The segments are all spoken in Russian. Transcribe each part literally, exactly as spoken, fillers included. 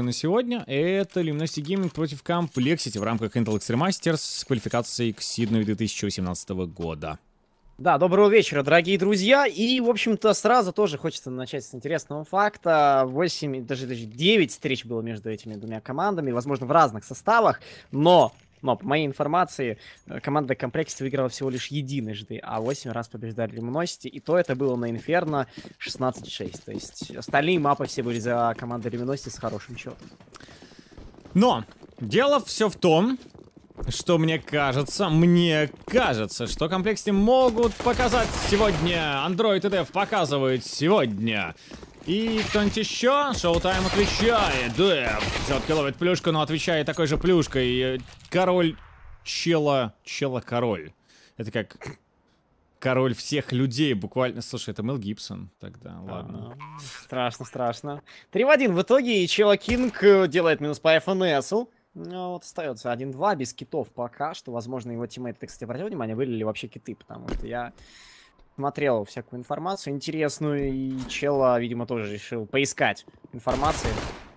на сегодня. Это Luminosity Gaming против compLexity в рамках Intel Extreme Masters с квалификацией к Сиднею две тысячи восемнадцатого года. Да, доброго вечера, дорогие друзья. И, в общем-то, сразу тоже хочется начать с интересного факта. восемь, даже, даже девять встреч было между этими двумя командами, возможно, в разных составах, но... Но, по моей информации, команда compLexity выиграла всего лишь единожды, а восемь раз побеждали Luminosity, и то это было на Инферно шестнадцать шесть. То есть остальные мапы все были за командой Luminosity с хорошим счетом. Но дело все в том, что мне кажется, мне кажется, что compLexity могут показать сегодня. Android и Dev показывают сегодня. И кто-нибудь еще? Шоутайм отвечает. Да, все-таки ловит плюшку, но отвечает такой же плюшкой. Король чела... Чела-король. Это как... Король всех людей, буквально. Слушай, это Мел Гибсон. Тогда, ладно. Страшно, страшно. три в один в итоге, и Чела Кинг делает минус по эф эн эс-у. Ну, вот остается один-два без китов пока что. Возможно, его тиммейты, кстати, обратил внимание, вылили вообще киты, потому что я... смотрел всякую информацию интересную, и Чела, видимо, тоже решил поискать информацию,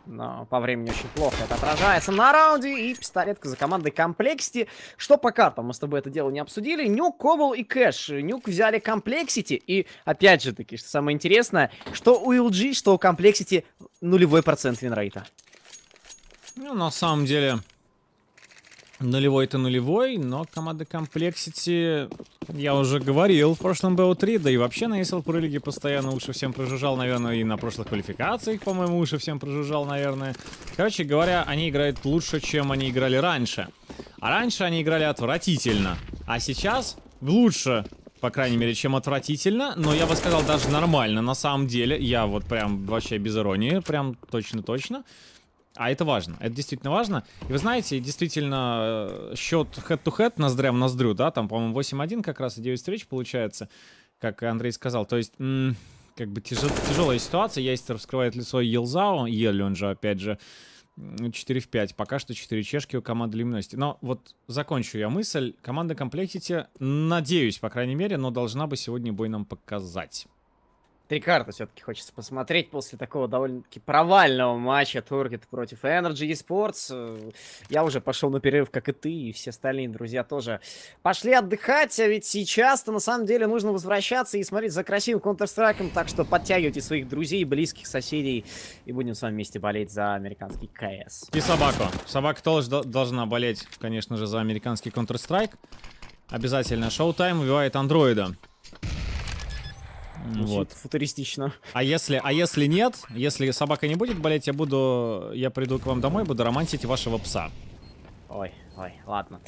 но по времени очень плохо это отражается на раунде, и пистолетка за командой compLexity. Что по картам, мы с тобой это дело не обсудили. Нюк, Cobble и Кэш. Нюк взяли compLexity, и опять же таки, что самое интересное, что у эл джи, что у compLexity нулевой процент винрейта. Ну, на самом деле... Нулевой-то нулевой, но команда compLexity, я уже говорил в прошлом би о три, да и вообще на и эс эл Pro League постоянно уши всем прожужжал, наверное, и на прошлых квалификациях, по-моему, уши всем прожужжал, наверное. Короче говоря, они играют лучше, чем они играли раньше. А раньше они играли отвратительно, а сейчас лучше, по крайней мере, чем отвратительно, но я бы сказал даже нормально, на самом деле, я вот прям вообще без иронии, прям точно-точно. А это важно, это действительно важно. И вы знаете, действительно, счет head-to-head, ноздря в ноздрю, да, там, по-моему, восемь-один как раз и девять встреч получается, как Андрей сказал. То есть, м-м, как бы тяж тяжелая ситуация, Яйстер вскрывает лицо Елзао, Ельонжа, опять же, четыре в пять, пока что четыре чешки у команды Luminosity. Но вот закончу я мысль, команда compLexity, надеюсь, по крайней мере, но должна бы сегодня бой нам показать. Три карты все-таки хочется посмотреть после такого довольно-таки провального матча Target против Energy eSports. Я уже пошел на перерыв, как и ты, и все остальные друзья тоже пошли отдыхать, а ведь сейчас-то на самом деле нужно возвращаться и смотреть за красивым Counter-Strike'ом, так что подтягивайте своих друзей, близких, соседей, и будем с вами вместе болеть за американский КС. И собаку. Собака тоже должна болеть, конечно же, за американский Counter-Strike. Обязательно. Showtime убивает андроида. Вот. Футуристично. А если, а если нет, если собака не будет болеть, я буду, я приду к вам домой, буду романтить вашего пса. Ой, ой, ладно.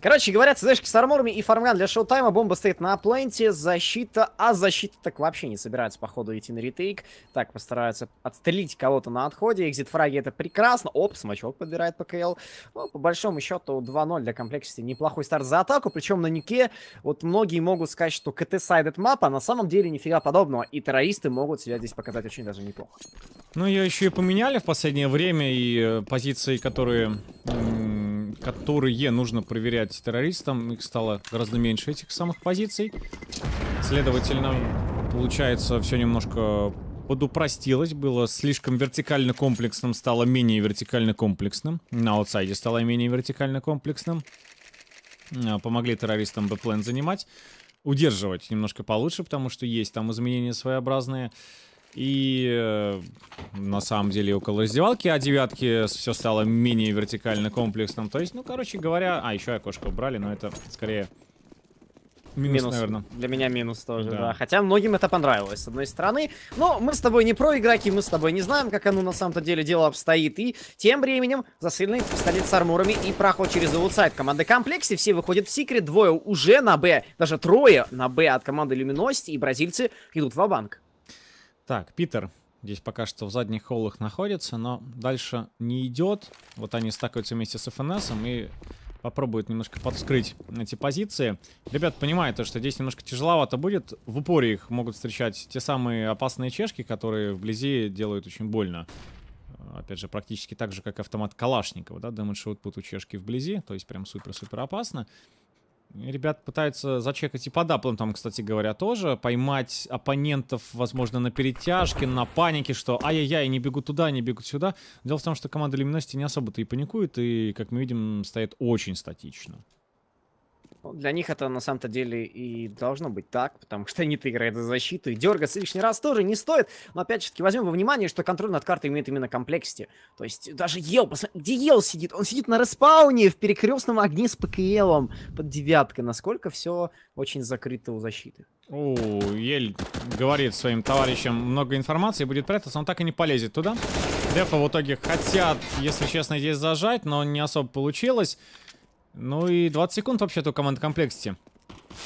Короче говоря, цэдэшки с арморами и фармган для шоу-тайма. Бомба стоит на апленте, защита, а защита так вообще не собирается, походу, идти на ретейк. Так, постараются отстрелить кого-то на отходе. Экзит-фраги — это прекрасно. Оп, смачок подбирает ПКЛ. Ну, по большому счету, два-ноль для compLexity. Неплохой старт за атаку, причем на Нике вот многие могут сказать, что КТ-сайдед мапа, на самом деле нифига подобного. И террористы могут себя здесь показать очень даже неплохо. Ну, ее еще и поменяли в последнее время, и позиции, которые... которые нужно проверять террористам, их стало гораздо меньше, этих самых позиций. Следовательно, получается, все немножко подупростилось. Было слишком вертикально комплексным, стало менее вертикально комплексным. На аутсайде стало менее вертикально комплексным. Помогли террористам бэплэн занимать. Удерживать немножко получше, потому что есть там изменения своеобразные. И э, на самом деле около раздевалки а девятки все стало менее вертикально комплексным. То есть, ну, короче говоря... А, еще окошко убрали, но это скорее минус, минус наверное. Для меня минус тоже, да. да. Хотя многим это понравилось, с одной стороны. Но мы с тобой не про игроки, мы с тобой не знаем, как оно на самом-то деле дело обстоит. И тем временем засыльный пистолет с арморами и проход через аутсайд команды compLexity. Все выходят в секрет, двое уже на Б, даже трое на Б от команды Luminosity, и бразильцы идут ва-банк. Так, Питер здесь пока что в задних холлах находится, но дальше не идет. Вот они стакаются вместе с эф эн эсом и попробуют немножко подскрыть эти позиции. Ребят, понимают, что здесь немножко тяжеловато будет. В упоре их могут встречать те самые опасные чешки, которые вблизи делают очень больно. Опять же, практически так же, как автомат Калашникова, да, Damage Output у чешки вблизи, то есть прям супер-супер опасно. Ребят пытаются зачекать и по даблам там, кстати говоря, тоже. Поймать оппонентов, возможно, на перетяжке, на панике, что ай-яй-яй, не бегут туда, не бегут сюда. Дело в том, что команда Luminosity не особо-то и паникует, и, как мы видим, стоит очень статично. Для них это на самом-то деле и должно быть так, потому что они-то играют за защиту, и дергаться лишний раз тоже не стоит. Но опять же таки возьмем во внимание, что контроль над картой имеет именно компLexity. То есть даже Ел, посмотри, где Ел сидит? Он сидит на респауне в перекрестном огне с ПКЛом под девяткой. Насколько все очень закрыто у защиты. О, Ель говорит своим товарищам много информации, будет прятаться, он так и не полезет туда. Дефа в итоге хотят, если честно, здесь зажать, но не особо получилось. Ну и двадцать секунд вообще-то у команды компLexity.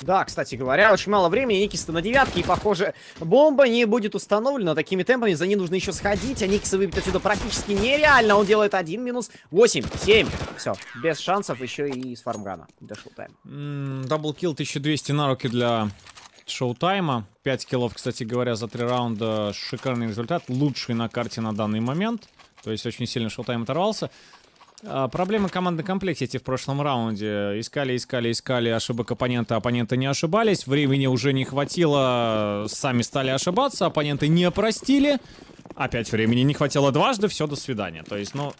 Да, кстати говоря, очень мало времени. Никиса на девятке, и, похоже, бомба не будет установлена. Такими темпами за ней нужно еще сходить. А Никиса выбить отсюда практически нереально. Он делает один минус восемь, семь. Все, без шансов еще и с фармгана. До шоу-тайма. Даблкилл тысяча двести на руки для шоу-тайма. пять киллов, кстати говоря, за три раунда. Шикарный результат. Лучший на карте на данный момент. То есть очень сильно шоу-тайм оторвался. Проблемы команды компLexity в прошлом раунде. Искали, искали, искали ошибок оппонента. Оппоненты не ошибались. Времени уже не хватило. Сами стали ошибаться. Оппоненты не простили. Опять времени не хватило дважды. Все, до свидания. То есть, ну...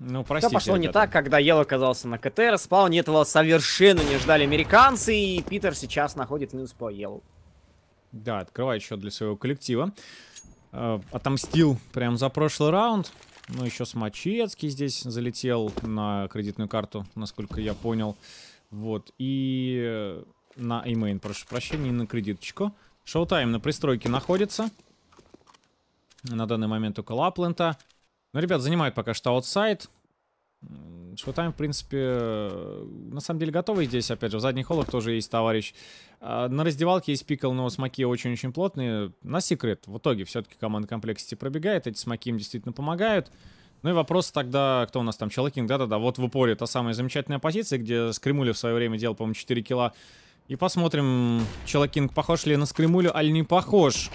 Ну, простите, все пошло не так, когда Ел оказался на КТ. Респауне этого совершенно не ждали американцы. И Питер сейчас находит минус по Елу. Да, открывает счет для своего коллектива. Отомстил прям за прошлый раунд. Ну, еще Смачецкий здесь залетел на кредитную карту, насколько я понял. Вот, и на имейн, прошу прощения, и на кредиточку. Шоутайм на пристройке находится. На данный момент около Аплента. Но, ребят, занимает пока что аутсайд. Шоутайм, в принципе, на самом деле готовый здесь, опять же. В задних холлах тоже есть товарищ. На раздевалке есть пикл, но смоки очень-очень плотные. На секрет в итоге все-таки команда компLexity пробегает. Эти смоки им действительно помогают. Ну и вопрос тогда, кто у нас там? Челокинг, да-да-да. Вот в упоре та самая замечательная позиция, где Скримуля в свое время делал, по-моему, четыре килла. И посмотрим, Челокинг похож ли на Скримулю, аль не похож.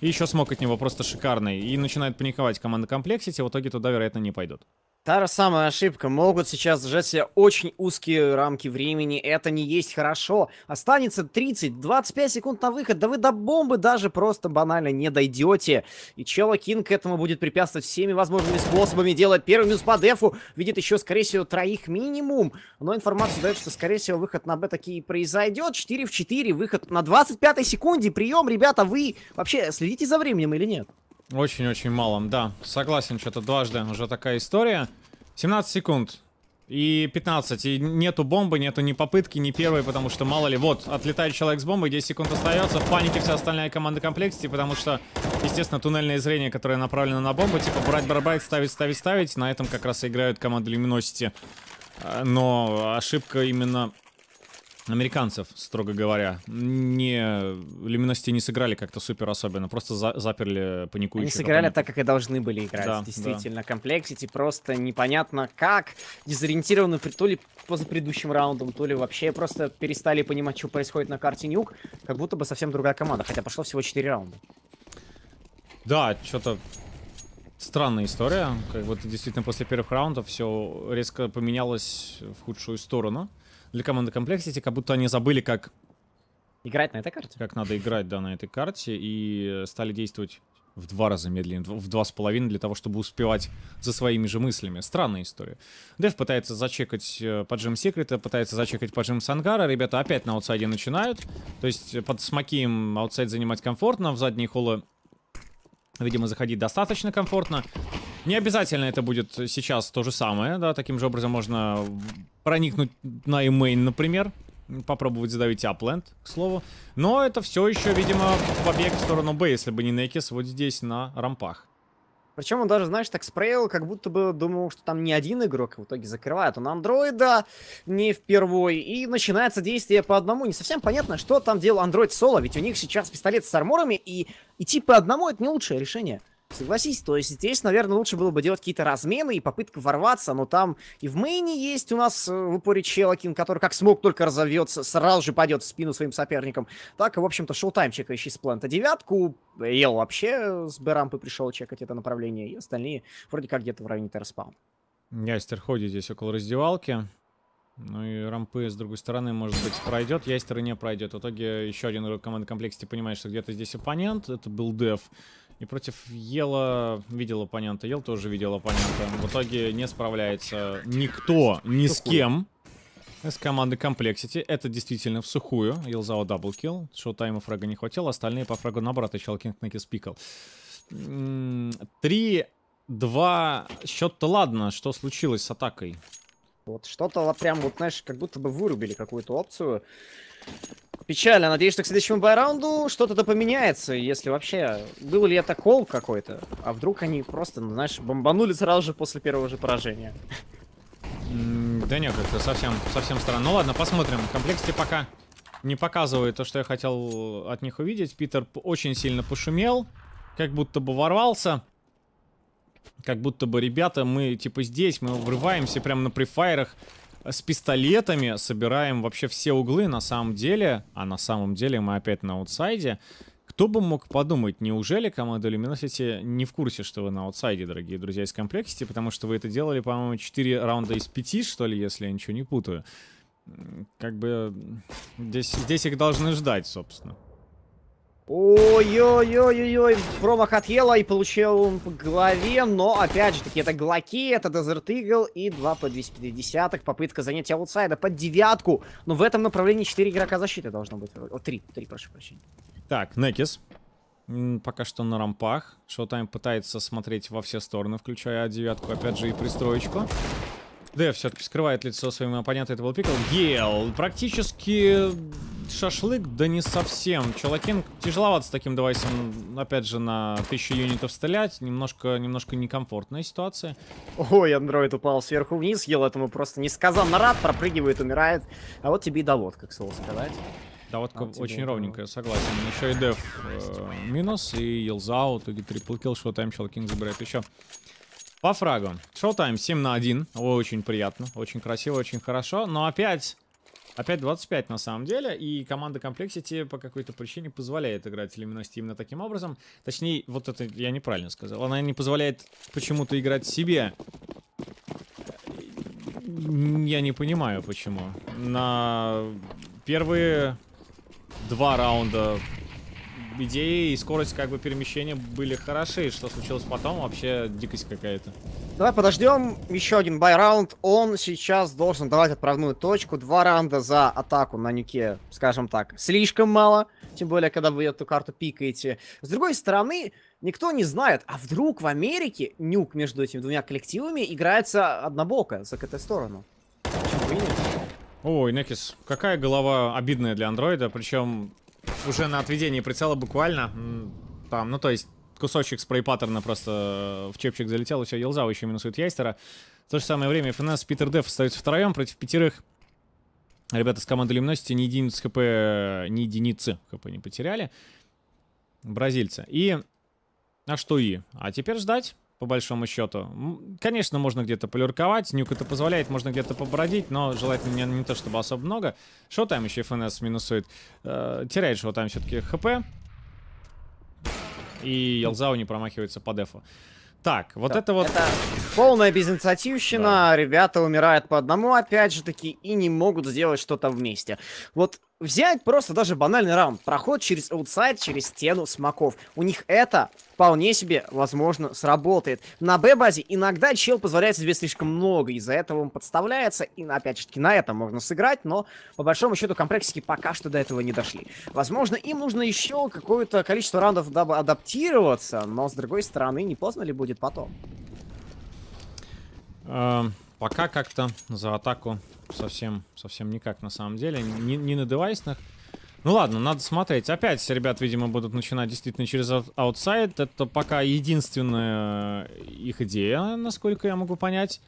И еще смог от него просто шикарный. И начинает паниковать команда компLexity. В итоге туда, вероятно, не пойдут. Та же самая ошибка. Могут сейчас сжать себе очень узкие рамки времени. Это не есть хорошо. Останется тридцать-двадцать пять секунд на выход. Да вы до бомбы даже просто банально не дойдете. И Челокинг этому будет препятствовать всеми возможными способами. Делает первый минус по дефу. Видит еще, скорее всего, троих минимум. Но информация дает, что, скорее всего, выход на Б таки и произойдет. четыре в четыре. Выход на двадцать пятой секунде. Прием, ребята, вы вообще следите за временем или нет? Очень-очень малым, да. Согласен, что-то дважды уже такая история. семнадцать секунд. И пятнадцать. И нету бомбы, нету ни попытки, ни первой, потому что мало ли. Вот, отлетает человек с бомбой, десять секунд остается. В панике вся остальная команда компLexity, потому что, естественно, туннельное зрение, которое направлено на бомбу, типа брать, брать, брать, ставить, ставить, ставить. На этом как раз и играют команды Luminosity. Но ошибка именно... американцев, строго говоря, не Luminosity не сыграли как-то супер особенно, просто за заперли паникующих. Они сыграли оппонентов так, как и должны были играть. Да, действительно, да. компLexity просто непонятно как, дезориентированы то ли после предыдущим раундом, то ли вообще просто перестали понимать, что происходит на карте Нюк, как будто бы совсем другая команда, хотя пошло всего четыре раунда. Да, что-то странная история, как будто действительно после первых раундов все резко поменялось в худшую сторону. Для команды компLexity, как будто они забыли, как... играть на этой карте. Как надо играть, да, на этой карте. И стали действовать в два раза медленнее, в два с половиной, для того, чтобы успевать за своими же мыслями. Странная история. Дэв пытается зачекать поджим секрета, пытается зачекать поджим сангара. Ребята опять на аутсайде начинают. То есть под смоким аутсайд занимать комфортно. В задние холлы, видимо, заходить достаточно комфортно. Не обязательно это будет сейчас то же самое, да, таким же образом можно проникнуть на имейн, например, попробовать задавить апленд, к слову. Но это все еще, видимо, побег в сторону Б, если бы не Некис вот здесь на рампах. Причем он даже, знаешь, так спрейл, как будто бы думал, что там не один игрок, в итоге закрывает он андроида не впервой, и начинается действие по одному. Не совсем понятно, что там делал андроид соло, ведь у них сейчас пистолет с арморами, и идти по одному это не лучшее решение. Согласись, то есть здесь, наверное, лучше было бы делать какие-то размены и попытка ворваться, но там и в мейне есть у нас в упоре Челокин, который как смог только разовьется, сразу же пойдет в спину своим соперникам. Так, в общем-то, шоутайм чекающий с плента девятку, Ел вообще с Б-рампы пришел чекать это направление, и остальные вроде как где-то в районе терспаун. Ястер ходит здесь около раздевалки. Ну и рампы с другой стороны, может быть, пройдет, ястер и не пройдет. В итоге еще один игрок команды комплекте понимает, что где-то здесь оппонент. Это был Дев. И против Ела видел оппонента. Ел тоже видел оппонента. В итоге не справляется никто ни с кем с команды Complexity. Это действительно в сухую. Елзао даблкил. Шоу-тайма фрага не хватило. Остальные по фрагу наоборот. Еще Кингнекис пикал. три-два. Счет-то ладно. Что случилось с атакой? Вот что-то прям вот, знаешь, как будто бы вырубили какую-то опцию. Печально. Надеюсь, что к следующему байраунду что-то-то поменяется. Если вообще... Был ли это кол какой-то? А вдруг они просто, ну, знаешь, бомбанули сразу же после первого же поражения? Да нет, это совсем, совсем странно. Ну ладно, посмотрим. Complexity пока не показывает то, что я хотел от них увидеть. Питер очень сильно пошумел. Как будто бы ворвался. Как будто бы, ребята, мы типа здесь, мы врываемся прямо на префайрах с пистолетами, собираем вообще все углы на самом деле, а на самом деле мы опять на аутсайде. Кто бы мог подумать, неужели команда Luminosity не в курсе, что вы на аутсайде, дорогие друзья, из Complexity, потому что вы это делали, по-моему, четыре раунда из пяти, что ли, если я ничего не путаю. Как бы здесь, здесь их должны ждать, собственно. Ой-ой-ой-ой-ой, промах от Ела и получил он по голове, но опять же таки это Глоки, это Desert Eagle и два по двести пятьдесят, попытка занятия аутсайда под девятку, но в этом направлении четыре игрока защиты должно быть, о, три, три, прошу прощения. Так, Некис, пока что на рампах, Шоутайм пытается смотреть во все стороны, включая девятку, опять же и пристроечку. Дэв все-таки скрывает лицо своему оппоненту, это был пикл. Ел, практически шашлык, да не совсем. Чолокин тяжеловато с таким девайсом, опять же, на тысячу юнитов стрелять. Немножко, немножко некомфортная ситуация. Ой, андроид упал сверху вниз, Ел этому просто не сказал. Нарад пропрыгивает, умирает. А вот тебе и доводка, к слову сказать. Доводка а вот очень ровненькая, согласен. Еще и Дэв э, минус, и Елзау, в итоге трипл-килл, Шоутайм, Чолокин забирает еще. По фрагу. Шоутайм семь на один. Очень приятно. Очень красиво, очень хорошо. Но опять... Опять двадцать пять на самом деле. И команда Complexity по какой-то причине позволяет играть Luminosity именно таким образом. Точнее, вот это я неправильно сказал. Она не позволяет почему-то играть себе. Я не понимаю, почему. На первые два раунда... идеи и скорость как бы перемещения были хороши. Что случилось потом, вообще дикость какая-то. Давай подождем. Еще один бай-раунд. Он сейчас должен давать отправную точку. Два раунда за атаку на Нюке, скажем так, слишком мало. Тем более, когда вы эту карту пикаете. С другой стороны, никто не знает, а вдруг в Америке Нюк между этими двумя коллективами играется однобоко за КТ-сторону. Ой, Некис, какая голова обидная для андроида. Причем... Уже на отведении прицела буквально. Там, ну то есть кусочек спрей-паттерна просто в чепчик залетел, и все, Елзау еще минусует ястера. В то же самое время ФНС, Питер, Деф остаются втроем против пятерых. Ребята с команды Luminosity ни единицы хп, ни единицы хп не потеряли. Бразильцы. И... А что и? А теперь ждать, по большому счету. Конечно, можно где-то полюрковать, Нюк это позволяет, можно где-то побродить, но желательно не, не то чтобы особо много. Шоутайм еще ФНС минусует. Э, теряет Шоутайм все-таки хп. И Елзау не промахивается по дефу. Так, вот да, это вот... Это полная безинициативщина, да. Ребята умирают по одному, опять же таки, и не могут сделать что-то вместе. Вот взять просто даже банальный раунд, проход через аутсайд, через стену смоков. У них это... Вполне себе, возможно, сработает. На Б-базе иногда чел позволяет себе слишком много. Из-за этого он подставляется. И, опять же, на этом можно сыграть. Но, по большому счету, комплексики пока что до этого не дошли. Возможно, им нужно еще какое-то количество раундов, дабы адаптироваться. Но, с другой стороны, не поздно ли будет потом? Эм, пока как-то за атаку совсем, совсем никак, на самом деле. Не, не на девайсных. Ну ладно, надо смотреть. Опять ребят, видимо, будут начинать действительно через аутсайд. Это пока единственная их идея, насколько я могу понять.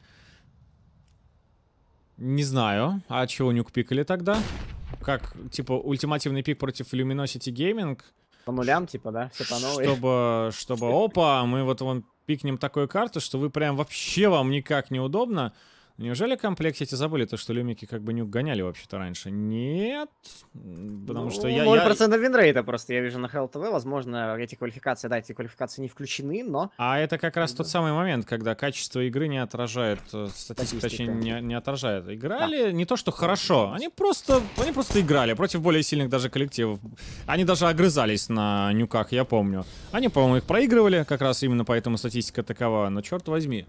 Не знаю, а чего Нюк пикали тогда? Как, типа, ультимативный пик против Luminosity Gaming? По нулям, типа, да? Все по новой. Чтобы, чтобы, опа, мы вот вон пикнем такую карту, что вы прям вообще вам никак неудобно. Неужели Complexity забыли то, что люмики как бы Нюк гоняли вообще-то раньше? Нет. Потому ну, что я... ноль процентов винрейта просто я вижу на эйч эл ти ви. Возможно, эти квалификации, да, эти квалификации не включены, но... А это как раз да. тот самый момент, когда качество игры не отражает... Статистика, точнее, не, не отражает. Играли да. не то, что хорошо. Они просто, они просто играли против более сильных даже коллективов. Они даже огрызались на Нюках, я помню. Они, по-моему, их проигрывали. Как раз именно поэтому статистика такова. Но черт возьми.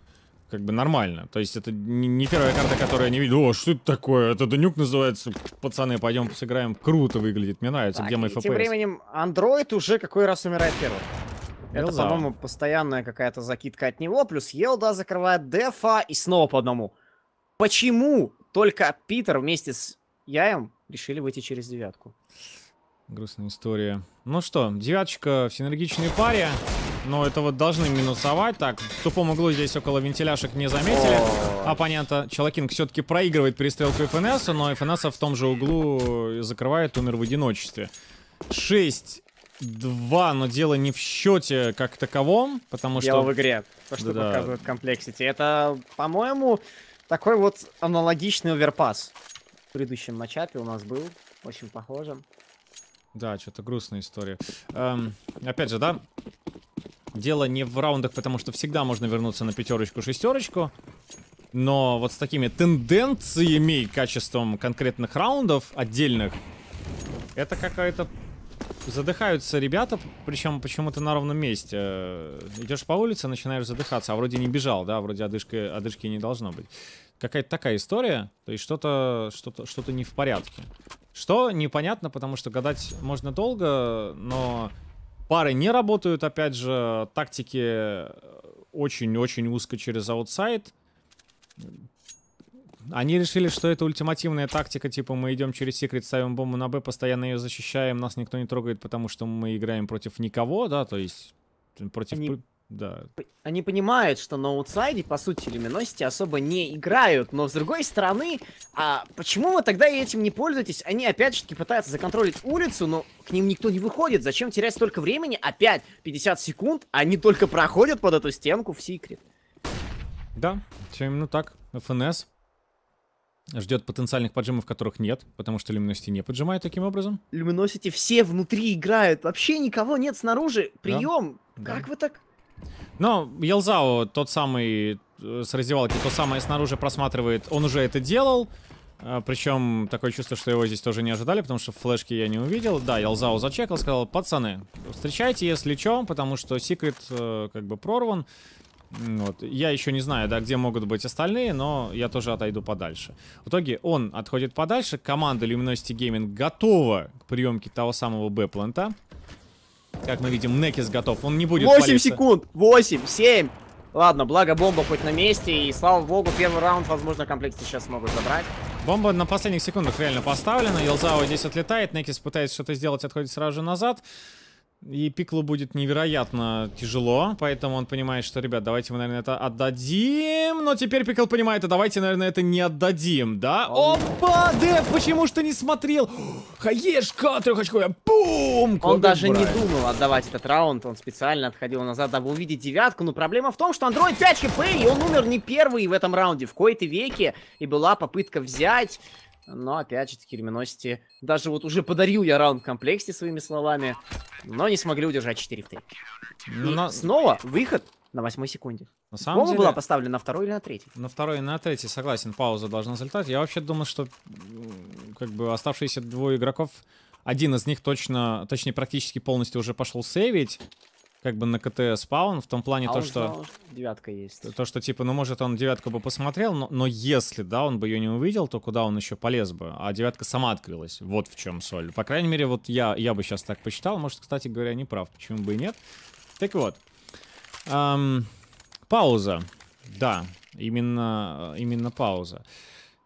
Как бы нормально. То есть это не первая карта, которая не видела. О, что это такое? Это Нюк называется. Пацаны, пойдем сыграем. Круто выглядит. Мне нравится. Так, где мой эф пи эс? Тем временем Android уже какой раз умирает первым. Это, по-моему, постоянная какая-то закидка от него. Плюс Елда закрывает дефа. И снова по одному. Почему только Питер вместе с Яем решили выйти через девятку? Грустная история. Ну что, девяточка в синергичной паре. Но это вот должны минусовать. Так, в тупом углу здесь около вентиляшек не заметили оппонента. Челокинг все-таки проигрывает перестрелку эф эн эс, но эф эн эс в том же углу закрывает, умер в одиночестве. шесть-два, но дело не в счете как таковом, потому что... Дело в игре, то, что да. показывает Complexity. Это, по-моему, такой вот аналогичный оверпас. В предыдущем матчапе у нас был, очень похожим. Да, что-то грустная история. Эм, опять же, да... Дело не в раундах, потому что всегда можно вернуться на пятерочку, шестерочку. Но вот с такими тенденциями и качеством конкретных раундов, отдельных, это какая-то... Задыхаются ребята, причем почему-то на ровном месте. Идешь по улице, начинаешь задыхаться, а вроде не бежал, да, вроде одышки, одышки не должно быть. Какая-то такая история, то есть что-то что-то, что-то не в порядке. Что непонятно, потому что гадать можно долго, но... Пары не работают, опять же, тактики очень-очень узко через аутсайд. Они решили, что это ультимативная тактика, типа мы идем через секрет, ставим бомбу на Б, постоянно ее защищаем, нас никто не трогает, потому что мы играем против никого, да, то есть против... Они, да. они понимают, что на аутсайде, по сути, Luminosity особо не играют, но с другой стороны, а почему вы тогда этим не пользуетесь? Они опять же пытаются законтролить улицу, но... К ним никто не выходит. Зачем терять столько времени? Опять пятьдесят секунд. Они только проходят под эту стенку в секрет. Да, все именно так. эф эн эс ждет потенциальных поджимов, которых нет, потому что Luminosity не поджимает таким образом. Luminosity все внутри играют. Вообще никого нет снаружи. Прием. Да. Как да. вы так... Но Ялзао, тот самый с раздевалки, то самое снаружи просматривает. Он уже это делал. Причем такое чувство, что его здесь тоже не ожидали, потому что флешки я не увидел. Да, Ялзао зачекал, сказал, пацаны, встречайте, если чё, потому что секрет э, как бы прорван. Вот. Я еще не знаю, да, где могут быть остальные, но я тоже отойду подальше. В итоге он отходит подальше, команда Luminosity Gaming готова к приемке того самого Б-планта. Как мы видим, Некис готов, он не будет восемь палиться. Секунд, восемь, семь. Ладно, благо бомба хоть на месте, и слава богу, первый раунд, возможно, Complexity сейчас могут забрать. Бомба на последних секундах реально поставлена, Ялзао здесь отлетает, Некис пытается что-то сделать, отходит сразу же назад. И Пиклу будет невероятно тяжело, поэтому он понимает, что, ребят, давайте мы, наверное, это отдадим. Но теперь Пикл понимает, а давайте, наверное, это не отдадим, да? Опа, Дэв, почему ж ты не смотрел? Хаешка, трехочковая, бум! Он даже не думал отдавать этот раунд, он специально отходил назад, дабы увидеть девятку. Но проблема в том, что Android пять хэ пэ, и он умер не первый в этом раунде, в кои-то веке. И была попытка взять, но опять же таки Luminosity. Даже вот уже подарил я раунд Complexity своими словами, но не смогли удержать четыре в три. Но... Снова выход на восьмой секунде. На самом Бомба деле... была поставлена на второй или на третий? На второй и на третий, согласен, пауза должна залетать. Я вообще думал, что как бы оставшиеся двое игроков, один из них точно, точнее практически полностью уже пошел сейвить. Как бы на КТ спаун, в том плане а то, что... Знал, девятка есть. То, что типа, ну может он девятку бы посмотрел, но, но если, да, он бы ее не увидел, то куда он еще полез бы? А девятка сама открылась, вот в чем соль. По крайней мере, вот я, я бы сейчас так посчитал, может, кстати говоря, не прав, почему бы и нет. Так вот, эм, пауза, да, именно, именно пауза.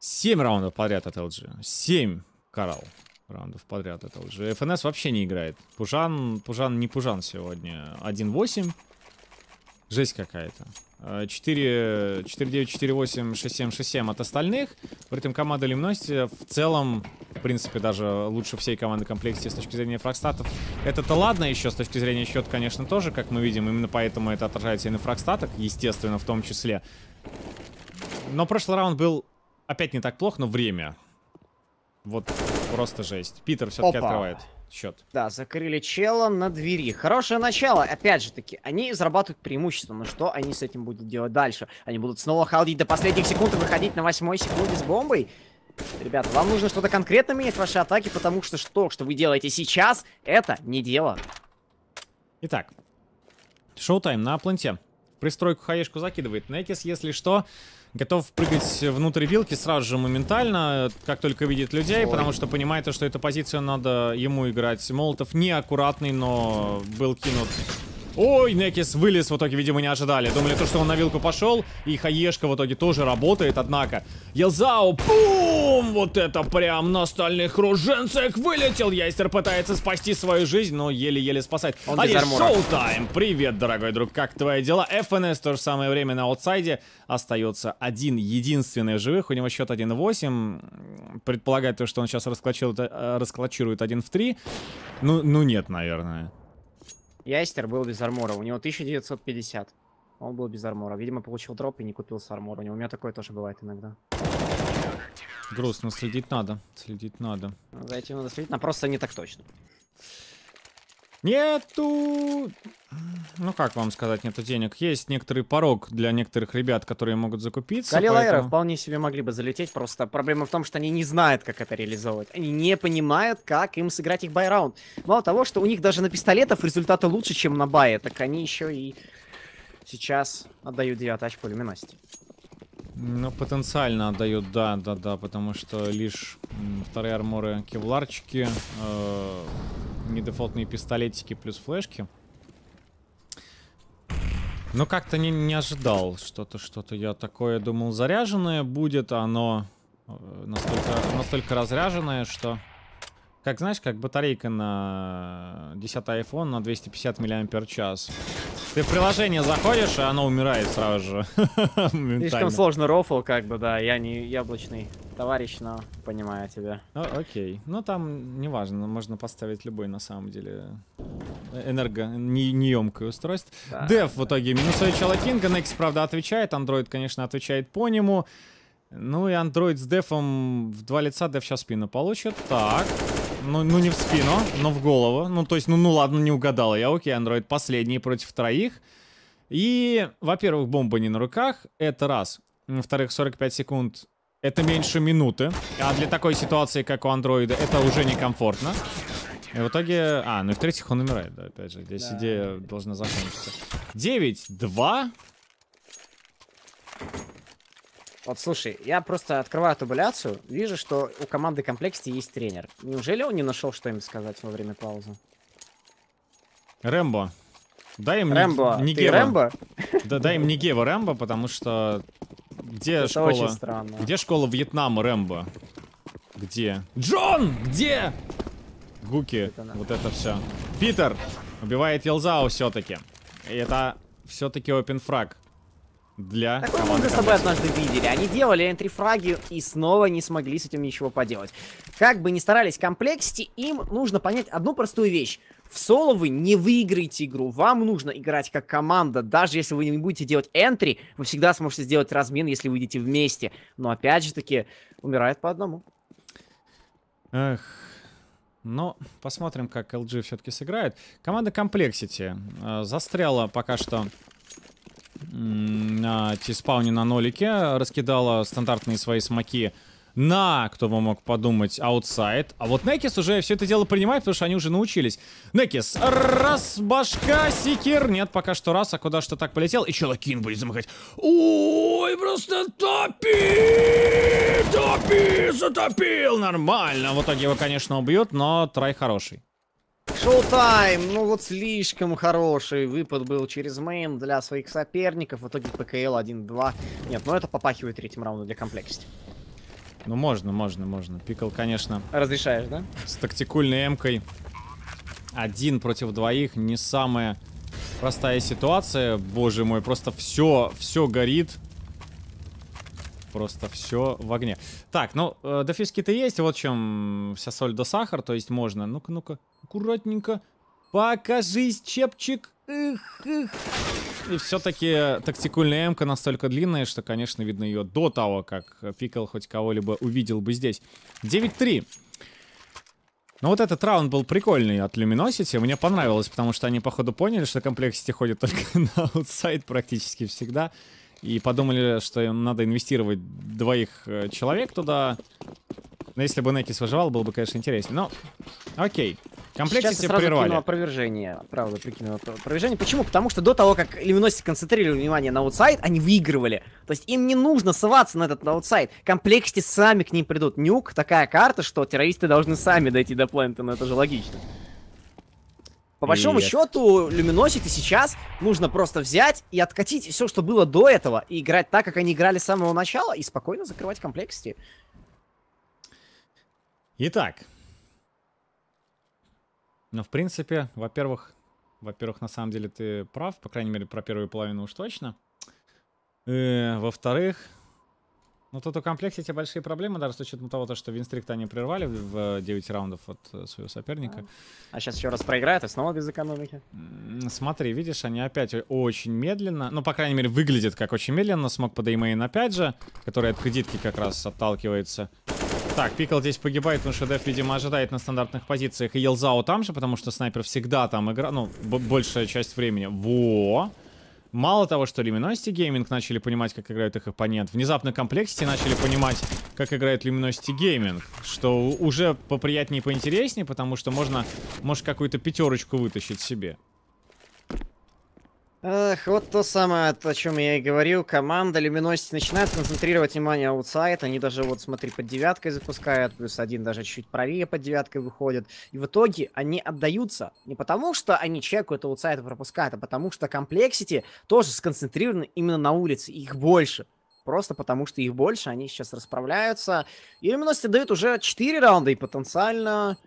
семь раундов подряд от эл джи, семь Коралл. Раундов подряд это уже. эф эн эс вообще не играет. Пужан, Пужан не Пужан сегодня. один восемь. Жесть какая-то. четыре девять, четыре восемь, шесть семь, шесть семь от остальных. При этом команда Luminosity в целом, в принципе, даже лучше всей команды Complexity с точки зрения фрагстатов. Это-то ладно еще, с точки зрения счета, конечно, тоже, как мы видим. Именно поэтому это отражается и на фрагстатах, естественно, в том числе. Но прошлый раунд был опять не так плохо, но время. Вот просто жесть. Питер все-таки открывает счет. Да, закрыли чела на двери. Хорошее начало. Опять же таки, они зарабатывают преимущество. Но что они с этим будут делать дальше? Они будут снова халдить до последних секунд и выходить на восьмой секунде с бомбой? Ребят, вам нужно что-то конкретно менять в вашей атаке, потому что что, что вы делаете сейчас, это не дело. Итак, шоу-тайм на планте. Пристройку хаешку закидывает Некис, если что. Готов прыгать внутрь вилки сразу же моментально, как только видит людей, Ой. потому что понимает, что эту позицию надо ему играть. Молотов неаккуратный, но был кинут. Ой, Некис вылез, в итоге, видимо, не ожидали. Думали, то, что он на вилку пошел, и хаешка в итоге тоже работает, однако. Елзао, пум! Вот это прям на стальных руженцах вылетел. Яйстер пытается спасти свою жизнь, но еле-еле спасает. Он а шоу-тайм! Привет, дорогой друг, как твои дела? эф эн эс то же самое время на аутсайде. Остается один, единственный в живых. У него счет один восемь. Предполагает то, что он сейчас расколочирует один в три. Ну, ну нет, наверное. Яйстер был без армора, у него тысяча девятьсот пятьдесят. Он был без армора, видимо, получил дроп и не купил с армора. У него, у меня такое тоже бывает иногда. Грустно, следить надо, следить надо. За этим надо следить, но просто не так точно. Нету... Ну как вам сказать, нету денег. Есть некоторый порог для некоторых ребят, которые могут закупиться. Галилайеры поэтому... вполне себе могли бы залететь, просто проблема в том, что они не знают, как это реализовывать. Они не понимают, как им сыграть их бай-раунд. Мало того, что у них даже на пистолетов результаты лучше, чем на бае, так они еще и сейчас отдают девятую тачку Luminosity. Ну, потенциально отдают, да, да, да, потому что лишь вторые арморы, кевларчики... Э недефолтные пистолетики плюс флешки. Но как-то не, не ожидал. Что-то, что-то я такое думал, заряженное будет. Оно настолько, настолько разряженное, что... Как, знаешь, как батарейка на десятый айфон на двести пятьдесят миллиампер-час. Ты в приложение заходишь, и оно умирает сразу же. Слишком сложно рофл, как бы, да. Я не яблочный товарищ, но понимаю тебя. Окей. Ну, там неважно. Можно поставить любой, на самом деле, энерго... неемкое устройство. Деф в итоге. Минусой Чела Кинга. Некс, правда, отвечает. Android, конечно, отвечает по нему. Ну, и Android с дефом в два лица. Деф сейчас спину получит. Так... Ну, ну не в спину, но в голову. Ну, то есть, ну, ну ладно, не угадал я. Окей, Android последний против троих. И, во-первых, бомба не на руках. Это раз. Во-вторых, сорок пять секунд. Это меньше минуты. А для такой ситуации, как у Android, это уже некомфортно. И в итоге... А, ну и в-третьих, он умирает. Да, опять же, здесь да. идея должна закончиться. девять-два. Вот, слушай, я просто открываю табуляцию, вижу, что у команды комплексе есть тренер. Неужели он не нашел, что им сказать во время паузы? Рэмбо. Дай им Рэмбо. Не, не Ты Рэмбо? Да, дай им Нигева Рэмбо, потому что... Где Это школа? Очень странно. Где школа Вьетнама Рэмбо? Где? Джон! Где? Гуки. Это вот это все. Питер убивает Елзау все-таки. И это все-таки опенфраг. Для Такое мы с тобой однажды видели. Они делали энтрифраги и снова не смогли с этим ничего поделать. Как бы ни старались комплексе, им нужно понять одну простую вещь. В соло вы не выиграете игру. Вам нужно играть как команда. Даже если вы не будете делать энтри, вы всегда сможете сделать размен, если вы идете вместе. Но опять же таки, умирает по одному. Эх... Но посмотрим, как эл джи все-таки сыграет. Команда комплексе э, застряла пока что... на тиспауне на нолике, раскидала стандартные свои смоки на, кто бы мог подумать, аутсайд. А вот Некис уже все это дело принимает, потому что они уже научились. Некис, раз, башка, секир. Нет, пока что раз, а куда что так полетел. И Чела Кинг будет замыкать. Ой, просто топи! Топи! Затопил! Нормально. В итоге его, конечно, убьют, но трай хороший. Шоу-тайм, ну вот слишком хороший выпад был через мейн для своих соперников. В итоге пэ ка эл один-два. Нет, ну это попахивает третьим раундом для комплексе. Ну можно, можно, можно. Пикл, конечно. Разрешаешь, да? С тактикульной эмкой. Один против двоих. Не самая простая ситуация. Боже мой, просто все, все горит. Просто все в огне. Так, ну, э, дофиски-то есть. Вот чем вся соль да сахар. То есть можно. Ну-ка, ну-ка. Аккуратненько. Покажись, чепчик. Их, их. И все-таки тактикульная эмка настолько длинная, что, конечно, видно ее до того, как Пикл хоть кого-либо увидел бы здесь. девять три. Но вот этот раунд был прикольный от Luminosity. Мне понравилось, потому что они, походу, поняли, что Complexity ходит только на аутсайд практически всегда. И подумали, что им надо инвестировать двоих человек туда. Но если бы Некис выживал, было бы, конечно, интереснее. Но, окей. Комплексити прервали. Опровержение, правда, прикинул опровержение. Почему? Потому что до того, как Luminosity концентрировали внимание на аутсайд, они выигрывали. То есть им не нужно ссываться на этот аутсайд. Комплексити сами к ним придут. Нюк — такая карта, что террористы должны сами дойти до плента, но это же логично. По большому счету, Luminosity сейчас нужно просто взять и откатить все, что было до этого, и играть так, как они играли с самого начала, и спокойно закрывать Complexity. Итак. Ну, в принципе, во-первых, во-первых, на самом деле ты прав, по крайней мере, про первую половину уж точно. Во-вторых, ну тут у Complexity большие проблемы, даже с учетом того, что винстрикт они прервали в девять раундов от своего соперника. А сейчас еще раз проиграют, и снова без экономики. Смотри, видишь, они опять очень медленно, ну, по крайней мере, выглядит как очень медленно. Смог под эймейн опять же, который от кредитки как раз отталкивается. Так, Пикл здесь погибает, потому что Дэф, видимо, ожидает на стандартных позициях. И Елзао там же, потому что снайпер всегда там играл, ну, большая часть времени. Во! Мало того, что Luminosity Gaming начали понимать, как играет их оппонент, внезапно Complexity начали понимать, как играет Luminosity Gaming. Что уже поприятнее и поинтереснее, потому что можно, может, какую-то пятерочку вытащить себе. Эх, вот то самое, о чем я и говорил. Команда Luminosity начинает концентрировать внимание аутсайд. Они даже, вот смотри, под девяткой запускают. Плюс один даже чуть правее под девяткой выходит. И в итоге они отдаются. Не потому, что они чекают аутсайд и пропускают, а потому, что Complexity тоже сконцентрированы именно на улице. Их больше. Просто потому, что их больше. Они сейчас расправляются. И Luminosity дают уже четыре раунда. И потенциально,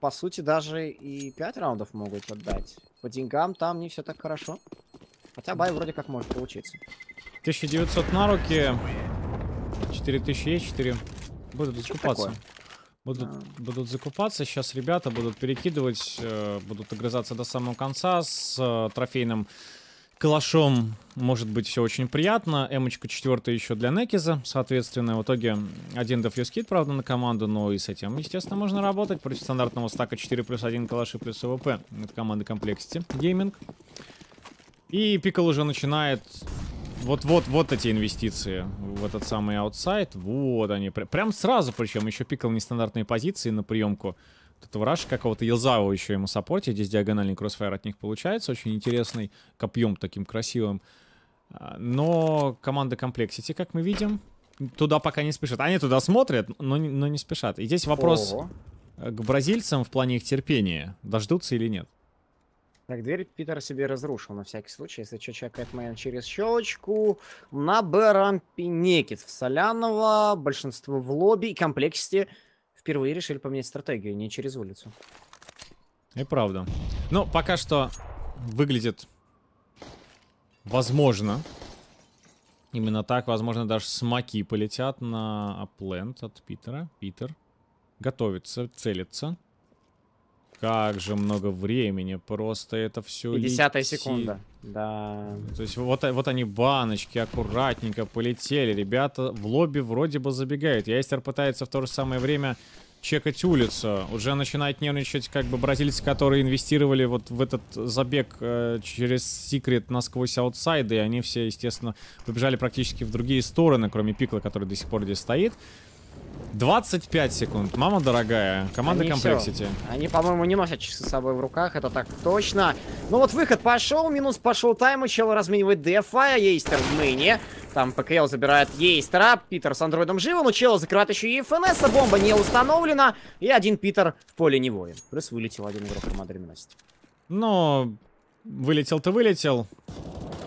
по сути, даже и пять раундов могут отдать. По деньгам там не все так хорошо. Хотя бай вроде как может получиться. тысяча девятьсот на руки. четыре тысячи есть, четыре. Будут закупаться. Будут, а. будут закупаться. Сейчас ребята будут перекидывать. Будут огрызаться до самого конца. С трофейным калашом может быть все очень приятно. Эмочка четвертая еще для Некиза. Соответственно, в итоге один дефьюз-кит, правда, на команду. Но и с этим, естественно, можно работать. Против стандартного стака четыре плюс один калаши плюс АВП от команды Complexity Gaming. И Пикл уже начинает вот-вот-вот эти инвестиции в этот самый аутсайд. Вот они. Прям сразу, причем еще Пикл нестандартные позиции на приемку. Этого раша какого-то Елзао еще ему саппорте. Здесь диагональный кроссфайр от них получается. Очень интересный, копьем таким красивым. Но команда Complexity, как мы видим, туда пока не спешат. Они туда смотрят, но не, но не спешат. И здесь вопрос Ого. к бразильцам в плане их терпения. Дождутся или нет? Так, дверь Питер себе разрушил на всякий случай. Если что, чекает мейн через щелочку. На Б-рампе Некит в Солянова. Большинство в лобби. И Complexity впервые решили поменять стратегию, не через улицу. И правда. Но пока что выглядит возможно. Именно так. Возможно, даже смоки полетят на аплент от Питера. Питер готовится, целится. Как же много времени. Просто это все пятидесятая секунда. Да. То есть вот, вот они, баночки, аккуратненько полетели. Ребята в лобби вроде бы забегают. Яйстер пытается в то же самое время чекать улицу. Уже начинает нервничать как бы бразильцы, которые инвестировали вот в этот забег э, через секрет насквозь аутсайды. И они все, естественно, побежали практически в другие стороны, кроме Пикла, который до сих пор здесь стоит. двадцать пять секунд. Мама дорогая. Команда Complexity. Они, по-моему, не носят часы с собой в руках. Это так точно. Ну вот выход пошел. Минус пошел тайм. Чел разменивает ди эф ай. Ейстер в мейне. Там ПКЛ забирает Ейстера. Питер с андроидом живым. Но чел закрывает еще и эф эн эс. Бомба не установлена. И один Питер в поле не воин. Плюс вылетел один игрок команды Luminosity. Но вылетел-то вылетел.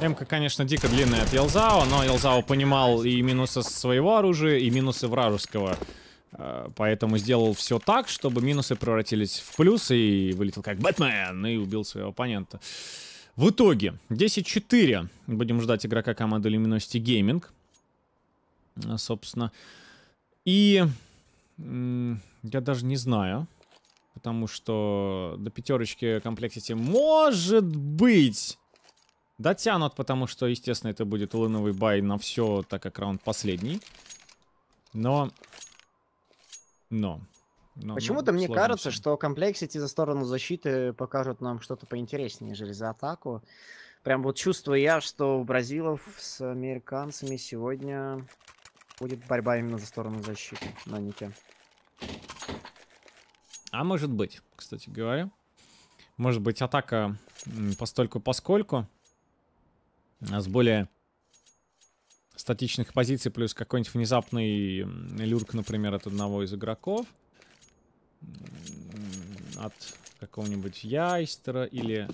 Эмка, конечно, дико длинная от Елзао, но Елзао понимал и минусы своего оружия, и минусы вражеского. Поэтому сделал все так, чтобы минусы превратились в плюсы, и вылетел как Бэтмен, и убил своего оппонента. В итоге десять четыре. Будем ждать игрока команды Luminosity Gaming. Собственно. И я даже не знаю. Потому что до пятерочки комплексити может быть дотянут, потому что, естественно, это будет луновый бай на все, так как раунд последний. Но... Но... Почему-то мне кажется, что комплексити за сторону защиты покажут нам что-то поинтереснее, нежели за атаку. Прям вот чувствую я, что у бразилов с американцами сегодня будет борьба именно за сторону защиты на нике. А может быть, кстати говоря. Может быть, атака постольку-поскольку. С более статичных позиций, плюс какой-нибудь внезапный люрк, например, от одного из игроков. От какого-нибудь Яйстера или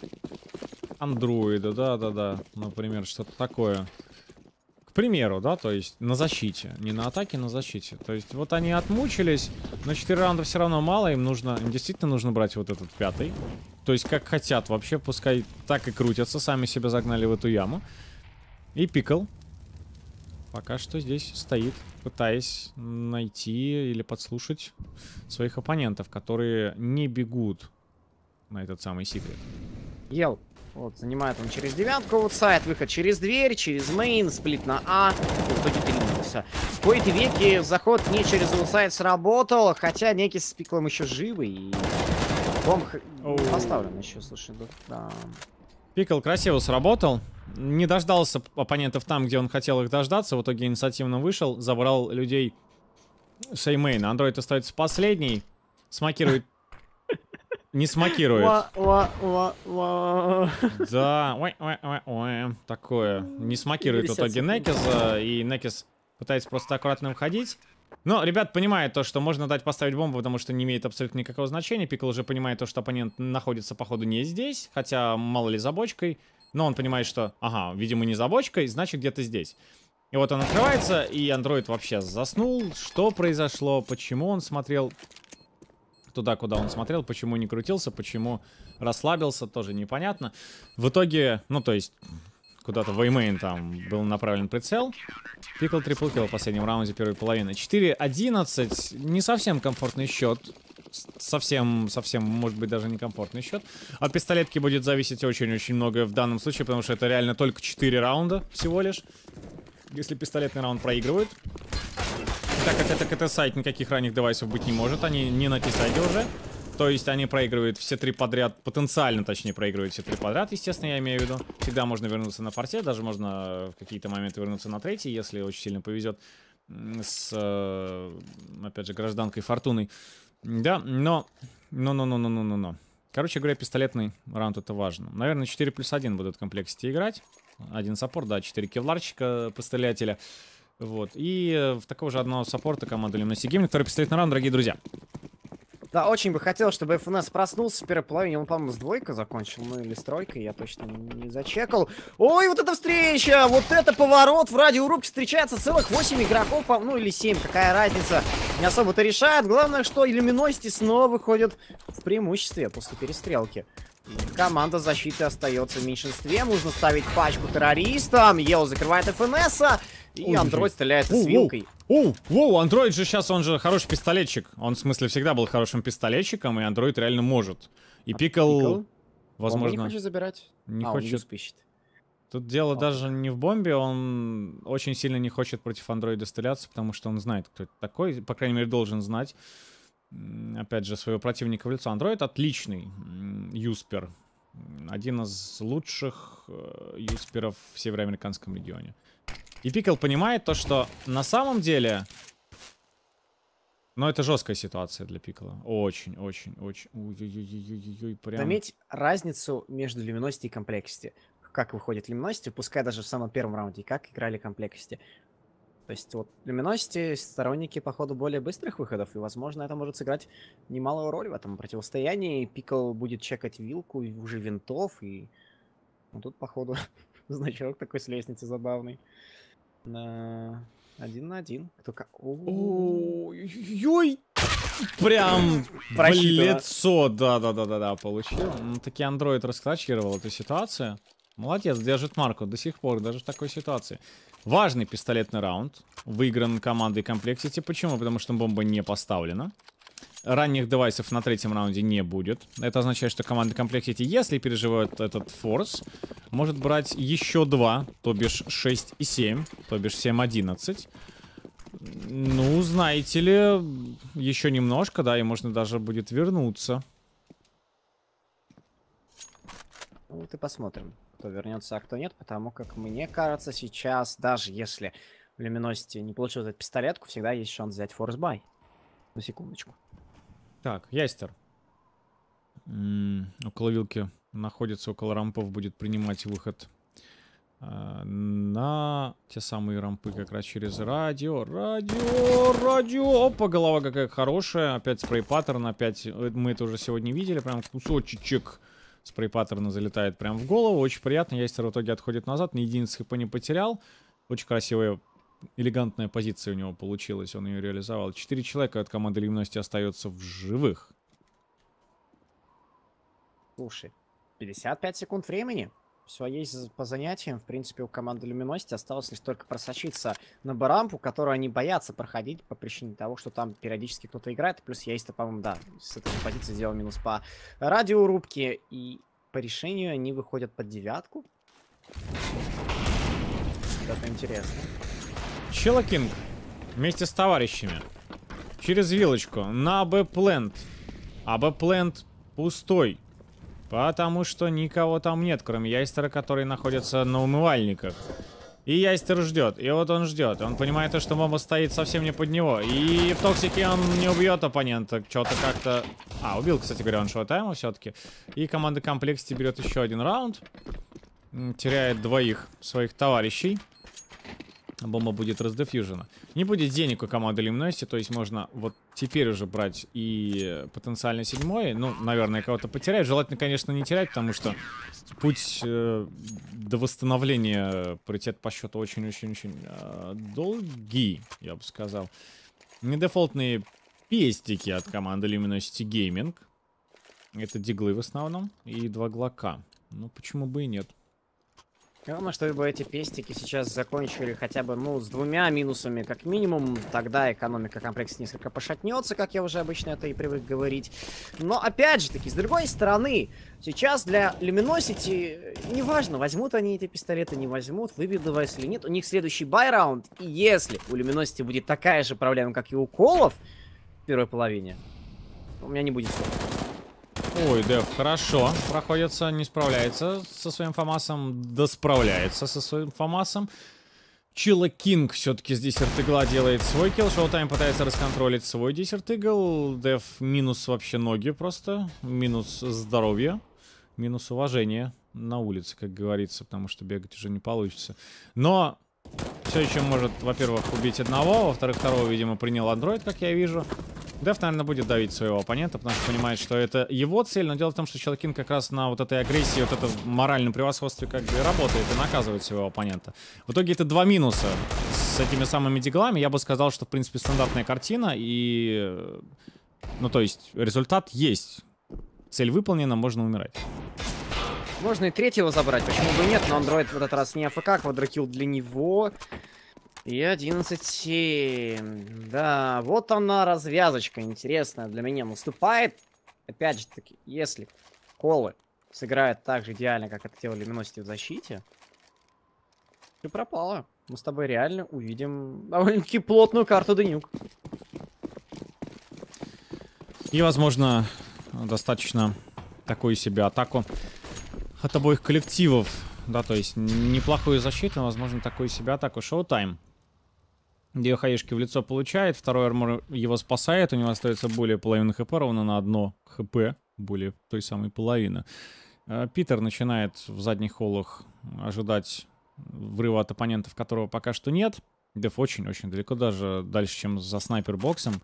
Андроида, да-да-да, например, что-то такое. К примеру, да, то есть на защите, не на атаке, на защите. То есть вот они отмучились, но четыре раунда все равно мало, им нужно, им действительно нужно брать вот этот пятый. То есть как хотят вообще, пускай так и крутятся, сами себя загнали в эту яму. И пикл пока что здесь стоит, пытаясь найти или подслушать своих оппонентов, которые не бегут на этот самый секрет. Ел. Вот, занимает он через девятку аутсайд, выход через дверь, через мейн, сплит на А, и в итоге переменился. В кои-то веки заход не через аутсайд сработал, хотя некий с пиклом еще живы, и бомб поставлен еще, слушай, да. Пикл красиво сработал, не дождался оппонентов там, где он хотел их дождаться, в итоге инициативно вышел, забрал людей с эймейна. Андроид остается последний, смокирует. Не смокирует. Да, ой, ой, ой, ой. Такое. Не смокирует в итоге Некиза. И Некис пытается просто аккуратно выходить. Но ребят понимают то, что можно дать поставить бомбу, потому что не имеет абсолютно никакого значения. Пикл уже понимает то, что оппонент находится, походу, не здесь. Хотя, мало ли, за бочкой. Но он понимает, что, ага, видимо, не за бочкой, значит, где-то здесь. И вот он открывается, и Андроид вообще заснул. Что произошло? Почему он смотрел туда, куда он смотрел, почему не крутился, почему расслабился, тоже непонятно. В итоге, ну то есть, куда-то в эймейн там был направлен прицел. Пикл трипл-килл в последнем раунде первой половины. четыре одиннадцать, не совсем комфортный счет. Совсем, совсем, может быть, даже некомфортный счет. От пистолетки будет зависеть очень-очень многое в данном случае, потому что это реально только четыре раунда всего лишь. Если пистолетный раунд проигрывают... Так как это КТ-сайт, никаких ранних девайсов быть не может. Они не на Т-сайде уже. То есть они проигрывают все три подряд. Потенциально, точнее, проигрывают все три подряд, естественно, я имею в виду. Всегда можно вернуться на форсе. Даже можно в какие-то моменты вернуться на третий, если очень сильно повезет с, опять же, гражданкой Фортуной. Да, но... Но-но-но-но-но-но-но. Короче говоря, пистолетный раунд — это важно. Наверное, четыре плюс один будут в комплексе играть. Один саппорт, да, четыре кевларчика пострелятеля. Вот, и в такого же одного саппорта команды Luminosity Gaming, который пистолет на раунд, дорогие друзья. Да, очень бы хотел, чтобы эф эн эс проснулся в первой половине. Он, по-моему, с двойкой закончил, ну или с тройкой, я точно не зачекал. Ой, вот эта встреча! Вот это поворот! В радиорубке встречается целых восемь игроков, ну или семь, какая разница. Не особо-то решает. Главное, что Luminosity снова выходит в преимуществе после перестрелки. Команда защиты остается в меньшинстве. Нужно ставить пачку террористам. Ео закрывает эф эн эса. И Андроид стреляет с вилкой. Оу, оу, Андроид же сейчас, он же хороший пистолетчик. Он, в смысле, всегда был хорошим пистолетчиком. И Андроид реально может. И Пикл, возможно... Он не хочет забирать. Не хочет. Тут дело даже не в бомбе. Он очень сильно не хочет против Андроида стреляться, потому что он знает, кто это такой. По крайней мере, должен знать. Опять же, своего противника в лицо. Андроид отличный юспер. Один из лучших юсперов в североамериканском регионе. И Пикл понимает то, что на самом деле... Но это жесткая ситуация для Пикла. Очень, очень, очень... Ой-ой-ой-ой-ой-ой, прям... Заметь разницу между Luminosity и комплексити. Как выходит Luminosity, пускай даже в самом первом раунде, как играли комплексити. То есть вот Luminosity сторонники, походу, более быстрых выходов. И, возможно, это может сыграть немалую роль в этом противостоянии. Пикл будет чекать вилку и уже винтов. И ну, тут, походу, значок такой с лестницы забавный. На... Один на один. Только... Ой-ой-ой! Прям в лицо, да-да-да-да, получил. Ну, таки Андроид раскачировал эту ситуацию. Молодец, держит марку до сих пор, даже в такой ситуации. Важный пистолетный раунд. Выигран командой комплексити. Почему? Потому что бомба не поставлена. Ранних девайсов на третьем раунде не будет. Это означает, что команда компLexity, если переживают этот форс, может брать еще два, то бишь шесть и семь, то бишь семь одиннадцать. Ну, знаете ли, еще немножко, да, и можно даже будет вернуться. Вот и посмотрим, кто вернется, а кто нет, потому как, мне кажется, сейчас, даже если в Luminosity не получилось эту пистолетку, всегда есть шанс взять форс-бай. На секундочку. Так, Ястер. М-м, около вилки находится, около рампов, будет принимать выход э на те самые рампы, как раз через радио. Радио, радио. Опа, голова какая хорошая. Опять спрей-паттерн, опять. Мы это уже сегодня видели. Прям кусочек спрей-паттерна залетает прям в голову. Очень приятно. Ястер в итоге отходит назад. Ни единицы хп не потерял. Очень красивая, элегантная позиция у него получилась, он ее реализовал. Четыре человека от команды Luminosity остается в живых. Слушай, пятьдесят пять секунд времени. Все есть по занятиям. В принципе, у команды Luminosity осталось лишь только просочиться на барампу, которую они боятся проходить по причине того, что там периодически кто-то играет. Плюс Яйста, по-моему, да, с этой позиции сделал минус по радиорубке. И по решению они выходят под девятку. Это интересно. Челокинг вместе с товарищами через вилочку на АБ-плент. АБ-плент пустой, потому что никого там нет, кроме Яйстера, который находится на умывальниках. И Яйстер ждет, и вот он ждет. Он понимает, что бомба стоит совсем не под него. И в токсике он не убьет оппонента. Что-то как-то... А, убил, кстати говоря, он шоу-тайму все-таки. И команда компLexity берет еще один раунд. Теряет двоих своих товарищей. Бомба будет раздефьюжена. Не будет денег у команды Luminosity, то есть можно вот теперь уже брать и потенциально седьмое. Ну, наверное, кого-то потерять. Желательно, конечно, не терять, потому что путь э, до восстановления паритет по счету очень-очень-очень э, долгий, я бы сказал. Недефолтные пестики от команды Luminosity Gaming. Это диглы в основном и два глока. Ну, почему бы и нет. Главное, чтобы эти пестики сейчас закончили хотя бы, ну, с двумя минусами как минимум. Тогда экономика комплекса несколько пошатнется, как я уже обычно это и привык говорить. Но, опять же таки, с другой стороны, сейчас для Luminosity неважно, возьмут они эти пистолеты, не возьмут, выбьют девайс или нет. У них следующий бай-раунд. И если у Luminosity будет такая же проблема, как и у Колов в первой половине, у меня не будет слов. Ой, Дев, хорошо. Проходится, не справляется со своим фамасом. Да справляется со своим фамасом. Челокинг все-таки с десерт-игла делает свой килл. Шоутайм пытается расконтролить свой десерт-игл. Дев минус вообще ноги просто. Минус здоровье. Минус уважение на улице, как говорится. Потому что бегать уже не получится. Но все еще может, во-первых, убить одного. Во-вторых, второго, видимо, принял андроид, как я вижу. Дев, наверное, будет давить своего оппонента, потому что понимает, что это его цель. Но дело в том, что Челокин как раз на вот этой агрессии, вот это моральном превосходстве как бы работает и наказывает своего оппонента. В итоге это два минуса с этими самыми диглами. Я бы сказал, что, в принципе, стандартная картина. И, ну, то есть, результат есть. Цель выполнена, можно умирать. Можно и третьего забрать, почему бы нет. Но андроид в этот раз не АФК, квадрокилл для него... И одиннадцать семь. Да, вот она развязочка интересная для меня наступает. Опять же таки, если Колы сыграют так же идеально, как это делали Luminosity в защите, ты пропала. Мы с тобой реально увидим довольно-таки плотную карту Денюк. И, возможно, достаточно такую себе атаку от обоих коллективов. Да, то есть неплохую защиту, возможно, такую себе атаку. Шоутайм. Две хаешки в лицо получает, второй армор его спасает, у него остается более половины хп, ровно на одно хп, более той самой половины. Питер начинает в задних холлах ожидать врыва от оппонентов, которого пока что нет. Деф очень-очень далеко, даже дальше, чем за снайпер-боксом.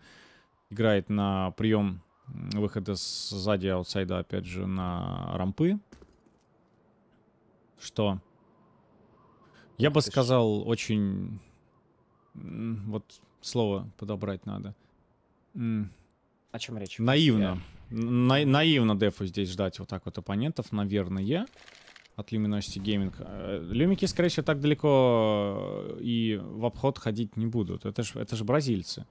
Играет на прием выхода сзади аутсайда, опять же, на рампы. Что? Я бы сказал, очень... Вот слово подобрать надо. О чем речь? Наивно. Я... На... Наивно Дефу здесь ждать вот так вот оппонентов, наверное, от Luminosity Gaming. Люмики, скорее всего, так далеко и в обход ходить не будут. Это же это ж бразильцы.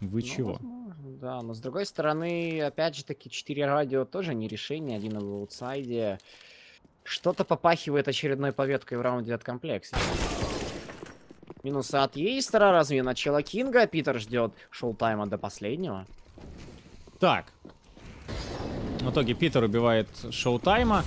Вы ну, чего? Возможно, Да, но с другой стороны, опять же таки, четыре радио тоже не решение, один в аутсайде. Что-то попахивает очередной победкой в раунде от комплекса. Минусы от Ейстера, разве на чела Кинга? Питер ждет шоу-тайма до последнего. Так. В итоге Питер убивает шоу-тайма.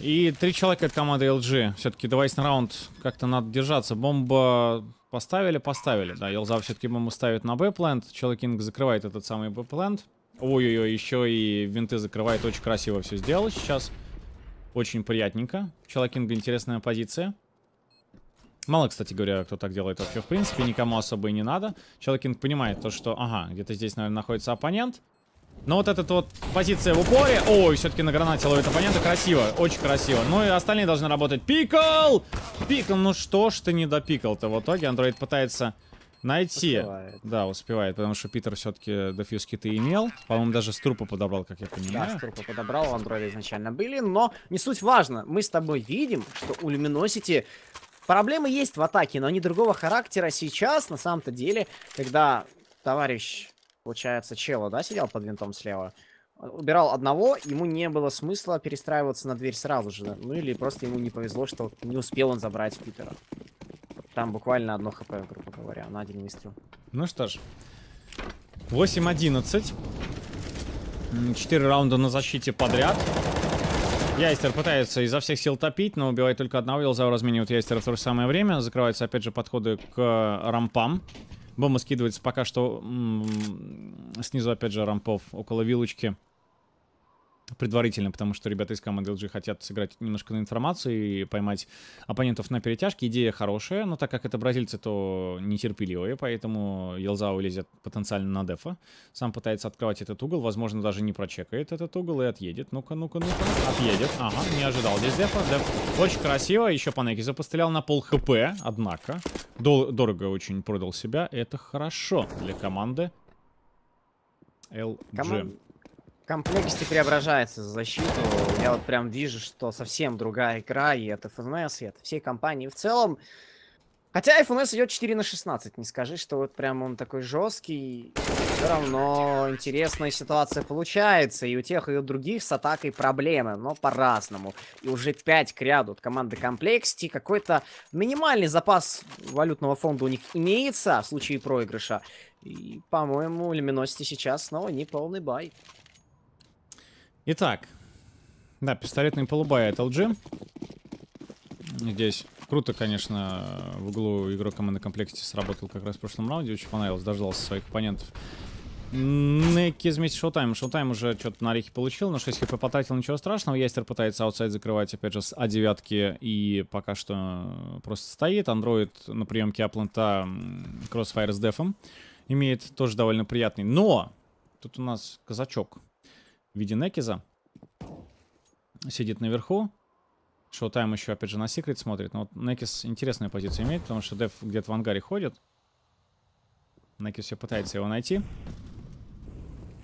И три человека от команды эл джи. Все-таки девайс на раунд как-то надо держаться. Бомба поставили, поставили. Да, Елза все-таки бомбу ставит на Б-плент. Человек Кинг закрывает этот самый Б-плент. Ой-ой-ой, еще и винты закрывает. Очень красиво все сделал сейчас. Очень приятненько. Человек Кинга интересная позиция. Мало, кстати говоря, кто так делает вообще, в принципе, никому особо и не надо. Человек Кинг понимает то, что, ага, где-то здесь, наверное, находится оппонент. Но вот эта вот позиция в упоре. Ой, все-таки на гранате ловит оппонента. Красиво, очень красиво. Ну и остальные должны работать. Пикл! Пикл, ну что ж ты не допикал-то в итоге. Андроид пытается найти. Успевает. Да, успевает, потому что Питер все-таки дефьюз киты имел. По-моему, даже с трупа подобрал, как я понимаю. Да, с трупа подобрал, у Андроида изначально были. Но не суть важно. Мы с тобой видим, что у Luminosity... Проблемы есть в атаке, но они другого характера сейчас, на самом-то деле, когда товарищ, получается, чела, да, сидел под винтом слева, убирал одного, ему не было смысла перестраиваться на дверь сразу же, ну или просто ему не повезло, что не успел он забрать Питера. Там буквально одно хп, грубо говоря, на один выстрел. Ну что ж, восемь одиннадцать, четыре раунда на защите подряд. Яйстер пытается изо всех сил топить, но убивает только одного. Елзау разменивает Яйстера в то же самое время. Закрываются опять же подходы к рампам. Бомба скидывается пока что снизу опять же рампов около вилочки. Предварительно, потому что ребята из команды эл джи хотят сыграть немножко на информацию и поймать оппонентов на перетяжке. Идея хорошая, но так как это бразильцы, то нетерпеливые, поэтому Елзау лезет потенциально на дефа. Сам пытается открывать этот угол, возможно, даже не прочекает этот угол и отъедет. Ну-ка, ну-ка, ну-ка, отъедет. Ага, не ожидал здесь дефа. Деф очень красиво, еще по неке запострелял на пол хп, однако. Дол- дорого очень продал себя, это хорошо для команды эл джи. Коман... Complexity преображается за защиту. Я вот прям вижу, что совсем другая игра, и это эф эн эс, и это всей компании в целом. Хотя эф эн эс идет четыре на шестнадцать, не скажи, что вот прям он такой жесткий. Все равно интересная ситуация получается, и у тех, и у других с атакой проблемы, но по-разному. И уже пять к ряду от команды Complexity, какой-то минимальный запас валютного фонда у них имеется в случае проигрыша. И, по-моему, Luminosity сейчас снова не полный бай. Итак, да, пистолетный полубай от эл джи. Здесь круто, конечно, в углу игрок команды Complexity сработал как раз в прошлом раунде. Очень понравилось, дождался своих оппонентов. Неки вместе с шоутаймом. Шоутайм уже что-то на орехи получил, но шесть хп потратил, ничего страшного. Яйстер пытается аутсайд закрывать, опять же, с А девять и пока что просто стоит. Андроид на приемке аплента кроссфайр с дефом имеет, тоже довольно приятный. Но тут у нас казачок в виде Некиза сидит наверху. Шоутайм еще, опять же, на секрет смотрит. Но вот Некис интересную позицию имеет, потому что Дев где-то в ангаре ходит. Некис все пытается его найти.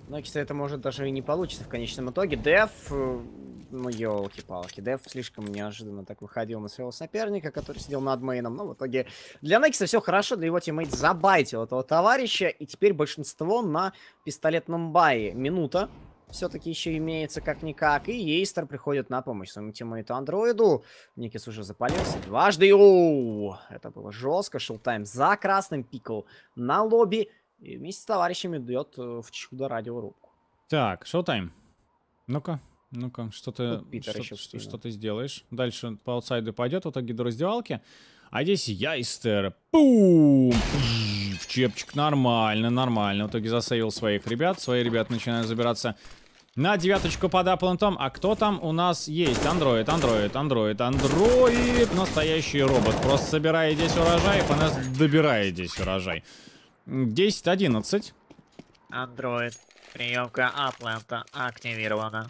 Некис это может даже и не получится в конечном итоге. Дев, ну елки-палки, Дев слишком неожиданно так выходил на своего соперника, который сидел над мейном. Но в итоге для Некиса все хорошо, для его тиммейт забайтил этого товарища. И теперь большинство на пистолетном бае. Минута все-таки еще имеется как-никак. И Ейстер приходит на помощь своему тиммейту Андроиду. Никис уже запалился дважды. Оу! Это было жестко. Шоутайм за красным, пикл на лобби. И вместе с товарищами идет в чудо радиорубку. Так, шоутайм. Ну-ка, ну-ка, что ты, что, что, что ты сделаешь? Дальше по аутсайду пойдет, в итоге до раздевалки. А здесь Яйстер. Пум! В чепчик. Нормально, нормально. В итоге засейвил своих ребят. Свои ребят начинают забираться на девяточку под аплантом. А кто там у нас есть? Андроид, андроид, андроид, андроид. Настоящий робот. Просто собирает здесь урожай. эф эн эс добирает здесь урожай. десять одиннадцать. Андроид. Приемка апланта активирована.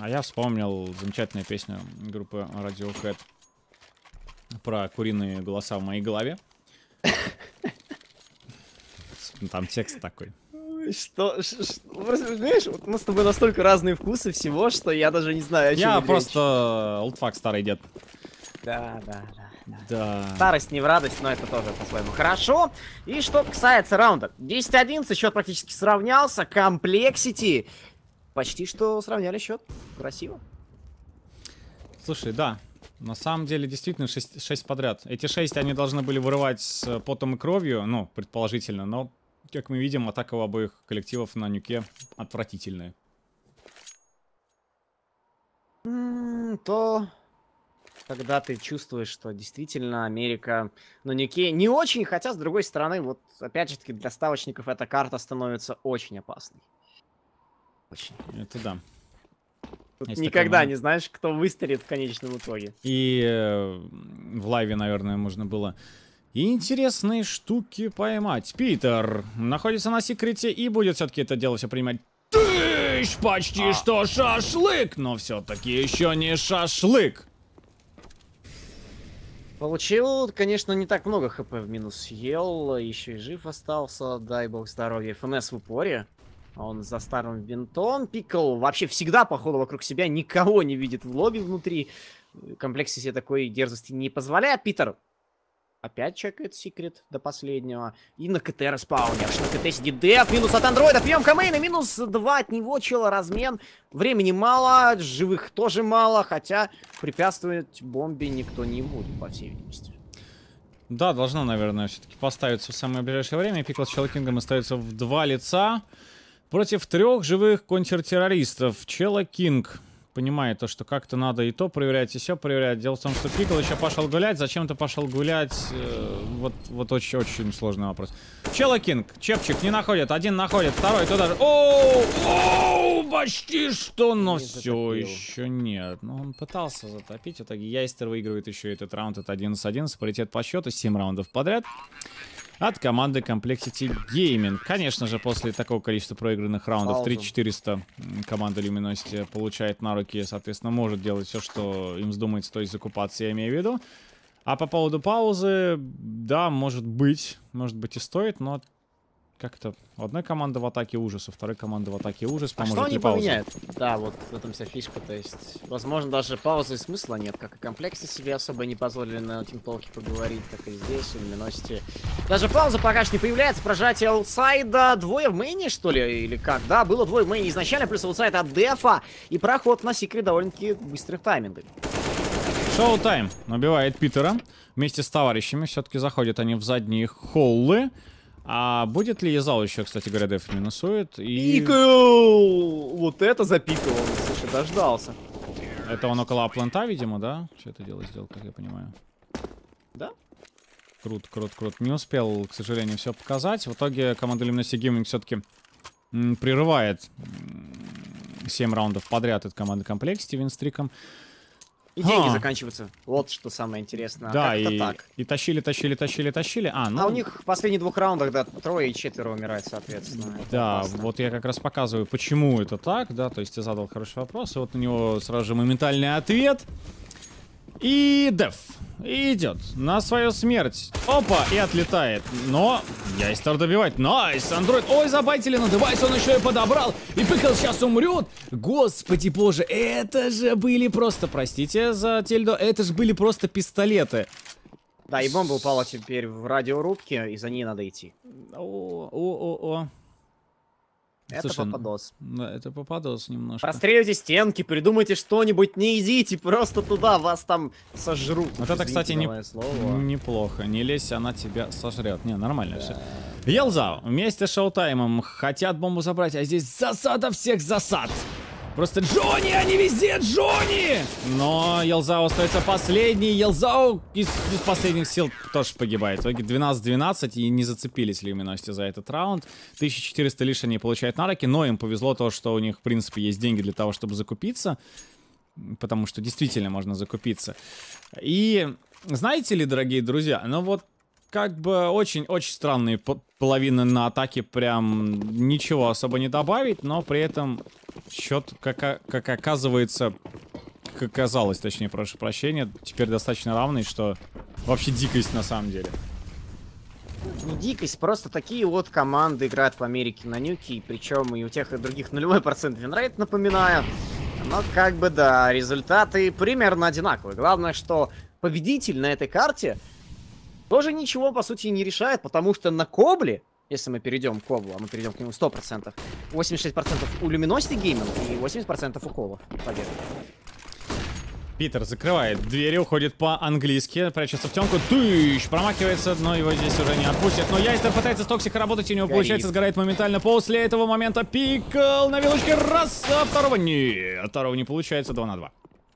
А я вспомнил замечательную песню группы Radiohead про куриные голоса в моей голове. Там текст такой. Что, что, что знаешь, вот у нас с тобой настолько разные вкусы всего, что я даже не знаю, о чем я речь. Просто олдфак старый дед. Да, да, да. Да. Старость не в радость, но это тоже по-своему хорошо. И что касается раунда. десять одиннадцать, счет практически сравнялся. Complexity почти что сравняли счет. Красиво. Слушай, да. На самом деле, действительно, шесть, шесть подряд. Эти шесть они должны были вырывать с потом и кровью, ну, предположительно. Но, как мы видим, атака у обоих коллективов на нюке отвратительная. Mm, то... Когда ты чувствуешь, что действительно Америка, ну, нюки не очень, хотя, с другой стороны, вот, опять же таки, для ставочников эта карта становится очень опасной. Очень. Это да. Тут никогда не знаешь, кто выстрелит в конечном итоге. И э, в лайве, наверное, можно было интересные штуки поймать. Питер находится на секрете и будет все-таки это дело все принимать. Тыщ! Почти а. что шашлык, но все-таки еще не шашлык. Получил, конечно, не так много хп в минус съел, еще и жив остался, дай бог здоровья. ФНС в упоре. Он за старым винтом. Пикл вообще всегда, походу, вокруг себя никого не видит в лобби внутри. Complexity себе такой дерзости не позволяет. Питер опять чекает секрет до последнего. И на КТ распаунер. На КТ сидит деф. Минус от андроида. Прием камейна. Минус два от него. Чела размен. Времени мало. Живых тоже мало. Хотя препятствовать бомбе никто не будет, по всей видимости. Да, должна, наверное, все-таки поставиться в самое ближайшее время. Пикл с Челкингом остается в два лица. Против трех живых контртеррористов. Чела Кинг понимает то, что как-то надо и то проверять, и все проверять. Дело в том, что Пикл еще пошел гулять. Зачем ты пошел гулять? Э, вот вот очень-очень сложный вопрос. Чела Кинг. Чепчик не находит. Один находит, второй туда же. Оу! Оу! Почти что, но все еще нет. Но он пытался затопить. В итоге Яйстер выигрывает еще этот раунд от одиннадцать одиннадцать. Паритет по счету. семь раундов подряд. От команды Complexity Gaming. Конечно же, после такого количества проигранных раундов три четыреста команда Luminosity получает на руки, соответственно, может делать все, что им вздумается, то есть закупаться, я имею в виду. А по поводу паузы, да, может быть, может быть и стоит, но как-то у одной команды в атаке ужас, у второй команды в атаке ужас. А что они поменяют? Да, вот в этом вся фишка, то есть, возможно, даже паузы смысла нет, как и Complexity себе особо не позволили на тимтолке поговорить, так и здесь, у Luminosity. Даже пауза пока что не появляется, прожатие аутсайда, двое в мейне, что ли, или как? Да, было двое в мейне изначально, плюс аутсайд от дефа, и проход на секрет довольно-таки быстрых таймингов. Шоу-тайм убивает Питера вместе с товарищами, все-таки заходят они в задние холлы. А будет ли Езал еще, кстати говоря, деф минусует? И... Пикл! Вот это запикал, слушай, дождался. Это он около планта, видимо, да? Что это дело сделал, как я понимаю. Да? Крут, крут, крут. Не успел, к сожалению, все показать. В итоге команда Luminosity Gaming все-таки прерывает семь раундов подряд от команды Complexity винстриком. И деньги а. заканчиваются. Вот что самое интересное. Да, и, так. и тащили, тащили, тащили, тащили. А, ну... а у них в последних двух раундах, да, трое и четверо умирает, соответственно. Да, вот я как раз показываю, почему это так, да, то есть ты задал хороший вопрос, и вот у него сразу же моментальный ответ. И деф идет на свою смерть. Опа, и отлетает. Но Яйстер добивать. Найс, андроид. Ой, забайтили на девайс, он еще и подобрал. И Пикл сейчас умрет. Господи боже, это же были просто, простите за тельдо, это же были просто пистолеты. Да, и бомба упала теперь в радиорубке, и за ней надо идти. О-о-о-о. Это Слушай, попадос. Да, это попадос немножко. Простреливайте стенки, придумайте что-нибудь, не идите просто туда, вас там сожрут. Вот это, кстати, не... неплохо. Не лезь, она тебя сожрет. Не, нормально да. все. Елза вместе с Шоутаймом хотят бомбу забрать, а здесь засада всех засад. Просто Джонни, они везде, Джонни! Но Елзао остается последний. Елзао из, из последних сил тоже погибает. В итоге двенадцать двенадцать, и не зацепились Luminosity за этот раунд. тысяча четыреста лишь они получают на руки, но им повезло то, что у них, в принципе, есть деньги для того, чтобы закупиться. Потому что действительно можно закупиться. И знаете ли, дорогие друзья, ну вот как бы очень-очень странные половины на атаке, прям ничего особо не добавить, но при этом счет, как, как оказывается, как оказалось, точнее, прошу прощения, теперь достаточно равный, что вообще дикость на самом деле. Не дикость, просто такие вот команды играют в Америке на нюке, и причем и у тех и других нулевой процент винрейт, напоминаю. Но как бы да, результаты примерно одинаковые. Главное, что... победитель на этой карте тоже ничего, по сути, не решает, потому что на Кобле, если мы перейдем к Коблу, а мы перейдем к нему сто процентов, восемьдесят шесть процентов у Luminosity Gaming и восемьдесят процентов у Cobble. Победа. Питер закрывает двери, уходит по-английски, прячется в темку, тыщ, промахивается, но его здесь уже не отпустят. Но Яйстер пытается с Токсика работать, и у него Горит. получается, сгорает моментально. После этого момента Пикл на вилочке, раз, а второго нет, второго не получается, два на два.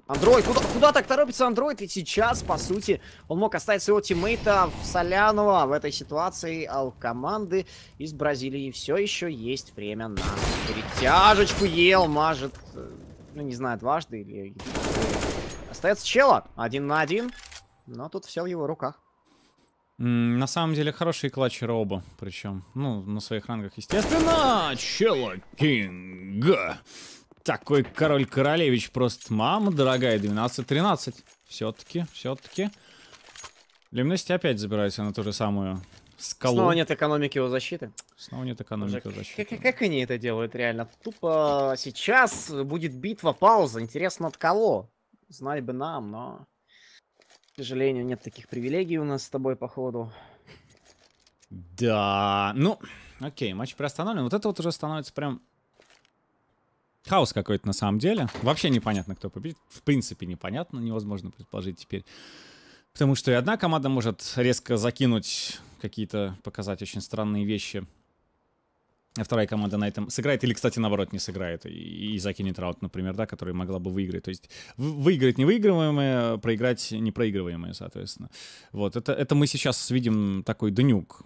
Андроид, куда, куда так торопится Андроид? И сейчас, по сути, он мог оставить своего тиммейта в Солянова в этой ситуации, а у команды из Бразилии все еще есть время на перетяжечку. Ел, мажет, ну не знаю, дважды или... Остается чела, один на один, но тут все в его руках. На самом деле хорошие клатчеры оба, причем, ну, на своих рангах, естественно, чела Кинга. Такой король-королевич, просто мама дорогая, двенадцать тринадцать. Все-таки, все-таки. Luminosity опять забирается на ту же самую скалу. Снова нет экономики у защиты. Снова нет экономики у защиты. Как, как они это делают реально? Тупо сейчас будет битва, пауза. Интересно, от кого? Знали бы нам, но... К сожалению, нет таких привилегий у нас с тобой, походу. Да, ну... Окей, матч приостановлен. Вот это вот уже становится прям... Хаос какой-то на самом деле. Вообще непонятно, кто победит. В принципе, непонятно. Невозможно предположить теперь. Потому что и одна команда может резко закинуть какие-то, показать очень странные вещи. А вторая команда на этом сыграет. Или, кстати, наоборот, не сыграет. И, и закинет раут, например, да, который могла бы выиграть. То есть выиграть невыигрываемое, проиграть непроигрываемое, соответственно. Вот. Это, это мы сейчас видим такой Нюк.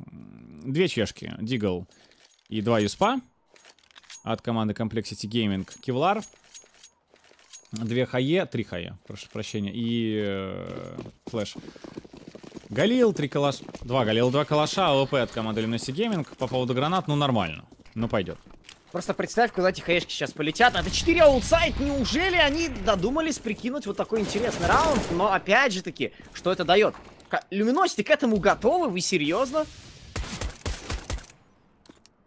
Две чешки. Дигл и два юспа. От команды compLexity Gaming Кевлар. Две хае, три хае, прошу прощения. И э, флэш. Галил, три калаша. Два Галил, два калаша. АВП от команды Luminosity Gaming. По поводу гранат, ну нормально. Ну пойдет. Просто представь, куда эти хаешки сейчас полетят. Это четыре аутсайд. Неужели они додумались прикинуть вот такой интересный раунд? Но опять же таки, что это дает? Luminosity к этому готовы? Вы серьезно?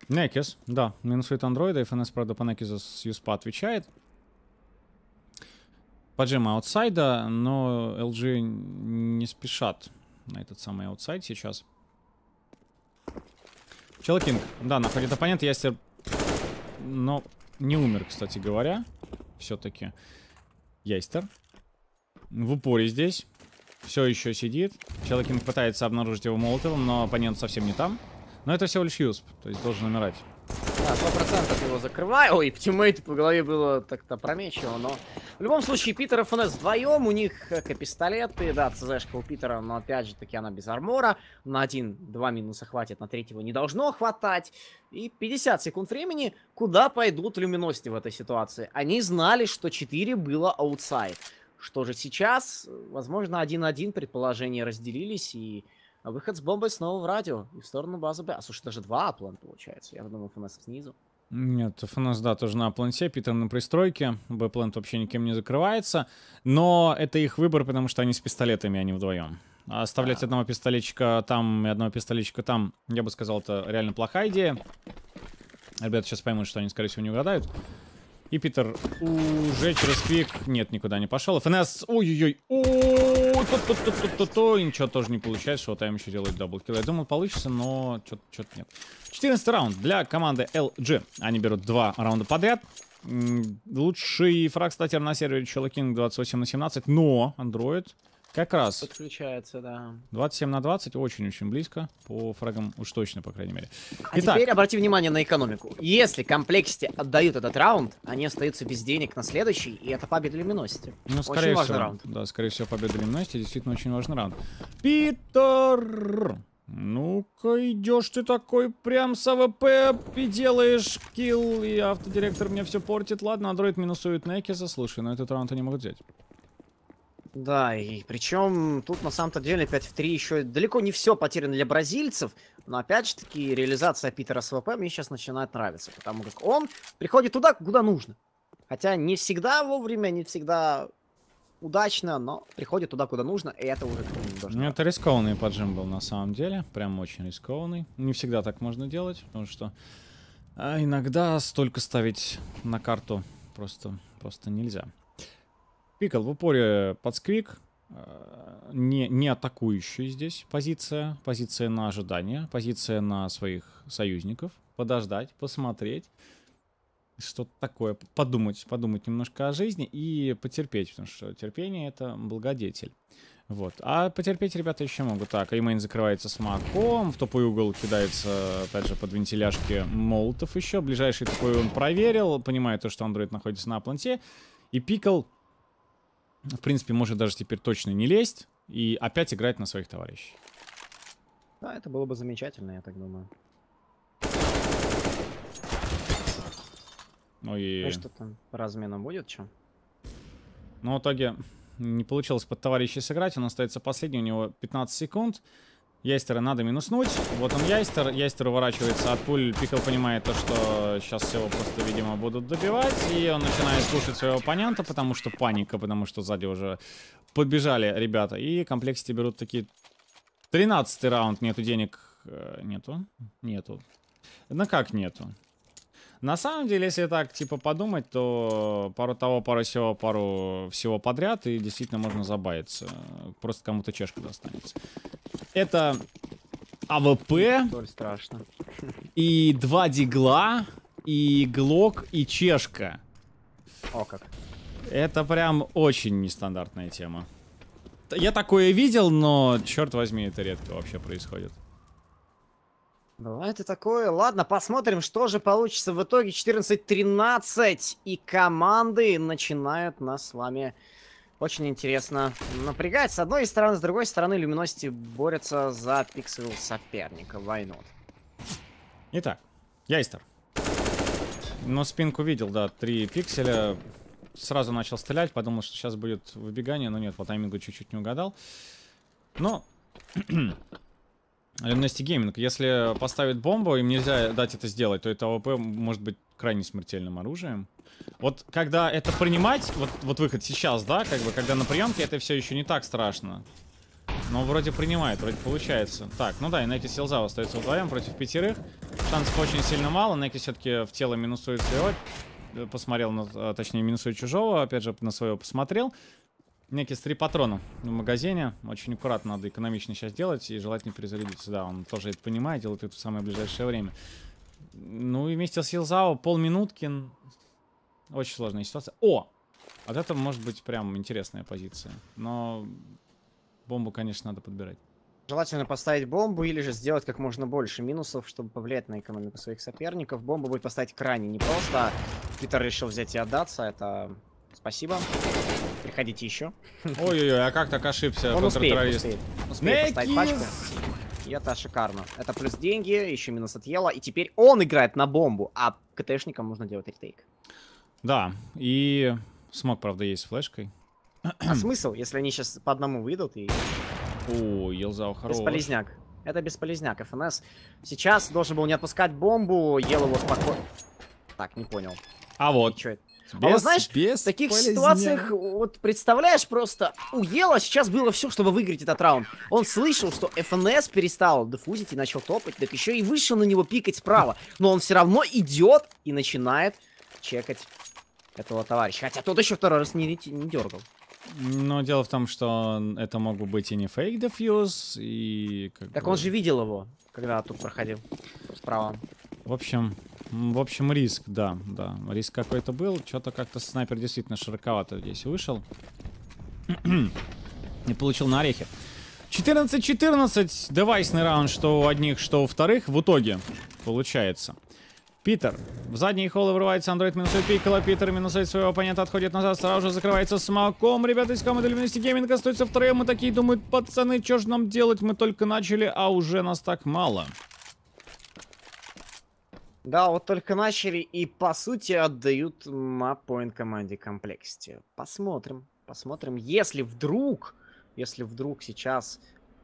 Некис, да, минусует андроида, эф эн эс, правда, по Некизу с юспа отвечает. Поджим аутсайда, но эл джи не спешат на этот самый аутсайд сейчас. Челкинг, да, находит оппонента, Ястер, но не умер, кстати говоря, все-таки. Ястер в упоре здесь, все еще сидит. Челкинг пытается обнаружить его молотовым, но оппонент совсем не там. Но это всего лишь юз, то есть должен умирать. Да, сто процентов его закрываю. Ой, тиммейт по голове было так-то промечено, но... В любом случае, Питер и ФНС вдвоем, у них как пистолеты, да, ЦЗшка у Питера, но опять же таки она без армора. На один-два минуса хватит, на третьего не должно хватать. И пятьдесят секунд времени, куда пойдут Luminosity в этой ситуации. Они знали, что четыре было аутсайд. Что же сейчас? Возможно, один-один предположения разделились и... А выход с бомбой снова в радио и в сторону базы Б. А слушай, даже два аплан получается. Я думал, эф эн эс снизу. Нет, эф эн эс, да, тоже на апланте. Питер на пристройке. Б-план вообще никем не закрывается. Но это их выбор, потому что они с пистолетами, они вдвоем. Оставлять да. одного пистолетчика там и одного пистолетчика там, я бы сказал, это реально плохая идея. Ребята сейчас поймут, что они, скорее всего, не угадают. И Питер уже через квик нет, никуда не пошел. ФНС, ой-ой-ой, ой, ничего тоже не получается. Вот там еще делает даблкил. Я думал, получится, но что-то нет. четырнадцатый раунд для команды эл джи. Они берут два раунда подряд. Лучший фраг, кстати, на сервере Челокинг двадцать восемь на семнадцать, но Android как раз подключается, да. двадцать семь на двадцать, очень-очень близко. По фрагам уж точно, по крайней мере. А Итак, теперь обрати внимание на экономику. Если Complexity отдают этот раунд, они остаются без денег на следующий, и это победа Luminosity. Ну, скорее очень важный всего, раунд. Да, скорее всего, победа Luminosity, действительно очень важный раунд. Питер! Ну-ка, идешь ты такой прям с АВП и делаешь килл, и автодиректор мне все портит. Ладно, Android минусует Некиза, слушай, но этот раунд они могут взять. Да, и причем тут на самом-то деле пять в три еще далеко не все потеряно для бразильцев, но опять же таки реализация Питера с ВП мне сейчас начинает нравиться, потому как он приходит туда, куда нужно. Хотя не всегда вовремя, не всегда удачно, но приходит туда, куда нужно, и это уже не должно. Это рискованный поджим был на самом деле, прям очень рискованный. Не всегда так можно делать, потому что иногда столько ставить на карту просто, просто нельзя. Пикл в упоре под сквик, Не, не атакующая здесь позиция, позиция на ожидание, позиция на своих союзников, подождать, посмотреть, что-то такое, подумать, подумать немножко о жизни и потерпеть, потому что терпение — это благодетель. Вот, а потерпеть ребята еще могут. Так, аймейн закрывается смоком, в тупой угол кидается, опять же, под вентиляшки молотов еще, ближайший такой он проверил, понимая то, что андроид находится на планте, и пикл, в принципе, может даже теперь точно не лезть и опять играть на своих товарищей. Да, это было бы замечательно, я так думаю. Ну и... А что там, по разменам будет что? Ну, в итоге не получилось под товарищей сыграть, он остается последний, у него пятнадцать секунд. Яйстера надо минуснуть. Вот он, Яйстер. Яйстер уворачивается от пуль. Пикл понимает то, что сейчас его просто, видимо, будут добивать. И он начинает слушать своего оппонента, потому что паника, потому что сзади уже подбежали ребята. И комплексы берут такие... тринадцатый раунд. Нету денег. Нету? Нету. Ну как нету? На самом деле, если так, типа, подумать, то пару того, пару сего, пару всего подряд, и действительно можно забавиться. Просто кому-то чешка достанется. Это АВП. Толь страшно. И два дигла, и глок, и чешка. О как. Это прям очень нестандартная тема. Я такое видел, но, черт возьми, это редко вообще происходит. Бывает и такое. Ладно, посмотрим, что же получится в итоге. четырнадцать тринадцать. И команды начинают нас с вами очень интересно напрягать. С одной стороны, с другой стороны, Luminosity борются за пиксел соперника. Войну. Итак, Яйстер. Но спинку видел, да, три пикселя. Сразу начал стрелять, подумал, что сейчас будет выбегание, но нет, по таймингу чуть-чуть не угадал. Но... Luminosity Gaming, если поставить бомбу, им нельзя дать это сделать, то это АВП может быть крайне смертельным оружием. Вот когда это принимать, вот, вот выход сейчас, да, как бы, когда на приемке, это все еще не так страшно. Но вроде принимает, вроде получается. Так, ну да, и Неки с Елзау остается вдвоем против пятерых. Шансов очень сильно мало, Неки все-таки в тело минусует своего, посмотрел, на, точнее минусует чужого, опять же на своего посмотрел. Некий с три патрона в магазине. Очень аккуратно надо, экономично сейчас делать. И желательно перезарядиться. Да, он тоже это понимает. Делает это в самое ближайшее время. Ну и вместе с Елзао полминутки. Очень сложная ситуация. О! Вот это может быть прям интересная позиция. Но бомбу, конечно, надо подбирать. Желательно поставить бомбу или же сделать как можно больше минусов, чтобы повлиять на экономику своих соперников. Бомбу будет поставить крайне непросто. Питер решил взять и отдаться. Это... Спасибо. Приходите еще. Ой-ой-ой, а как так ошибся? Он успеет, успеет. Успеет поставить пачку. И это шикарно. Это плюс деньги, еще минус от Ела. И теперь он играет на бомбу, а КТшникам нужно делать ретейк. Да, и смог, правда, есть с флешкой. А смысл, если они сейчас по одному выйдут и... О, Елзау хорош. Бесполезняк. Это бесполезняк, ФНС. Сейчас должен был не отпускать бомбу, Ел его спокойно... Так, не понял. А вот. Что это? Без, а вот знаешь, в таких полезня. ситуациях, вот представляешь, просто у Ела сейчас было все, чтобы выиграть этот раунд. Он слышал, что ФНС перестал дефузить и начал топать, так еще и вышел на него пикать справа. Но он все равно идет и начинает чекать этого товарища. Хотя тот еще второй раз не, не дергал. Но дело в том, что это мог быть и не фейк дефьюз, и... Как так бы... он же видел его, когда тут проходил справа. В общем... В общем, риск, да, да. Риск какой-то был. Что-то как-то снайпер действительно широковато здесь вышел. Не получил на орехи. четырнадцать четырнадцать. Девайсный раунд, что у одних, что у вторых. В итоге получается. Питер. В задний холл врывается андроид, минусует пикала. Питер минусует своего оппонента, отходит назад. Сразу же закрывается смоком. Ребята из команды Luminosity Gaming остаются втроем. Мы такие думают, пацаны, что же нам делать? Мы только начали, а уже нас так мало. Да, вот только начали и, по сути, отдают маппоинт команде комплексе. Посмотрим, посмотрим, если вдруг, если вдруг сейчас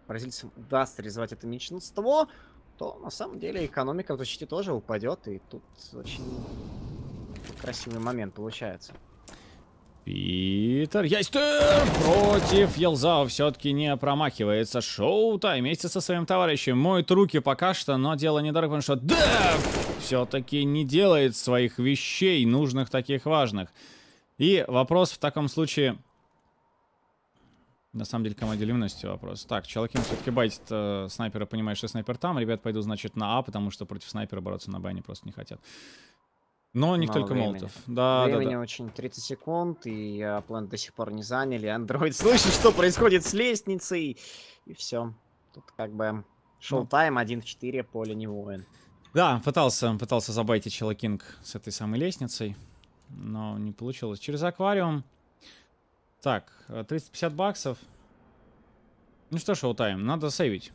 бразильцам удастся резвать это меньшинство, то, на самом деле, экономика в защите тоже упадет, и тут очень красивый момент получается. Питер Яйстер против Елзао все-таки не промахивается. Шоу-тай вместе со своим товарищем моет руки пока что, но дело не дорого, потому что ДЭФ все-таки не делает своих вещей, нужных, таких важных. И вопрос в таком случае, На самом деле, команде Luminosity вопрос. Так, Чалакин все-таки байтит э, снайпера, понимает, что снайпер там. Ребят, пойду, значит, на А, потому что против снайпера бороться на Б они просто не хотят. Но у них только молотов. Да, времени да, да. очень тридцать секунд, и план до сих пор не заняли. Андроид слышит, что происходит с лестницей. И все. Тут как бы шоу-тайм, один в четыре, поле не воин. Да, пытался, пытался забайтить Чалакинг с этой самой лестницей, но не получилось. Через аквариум. Так, триста пятьдесят баксов. Ну что, шоу-тайм, надо сейвить.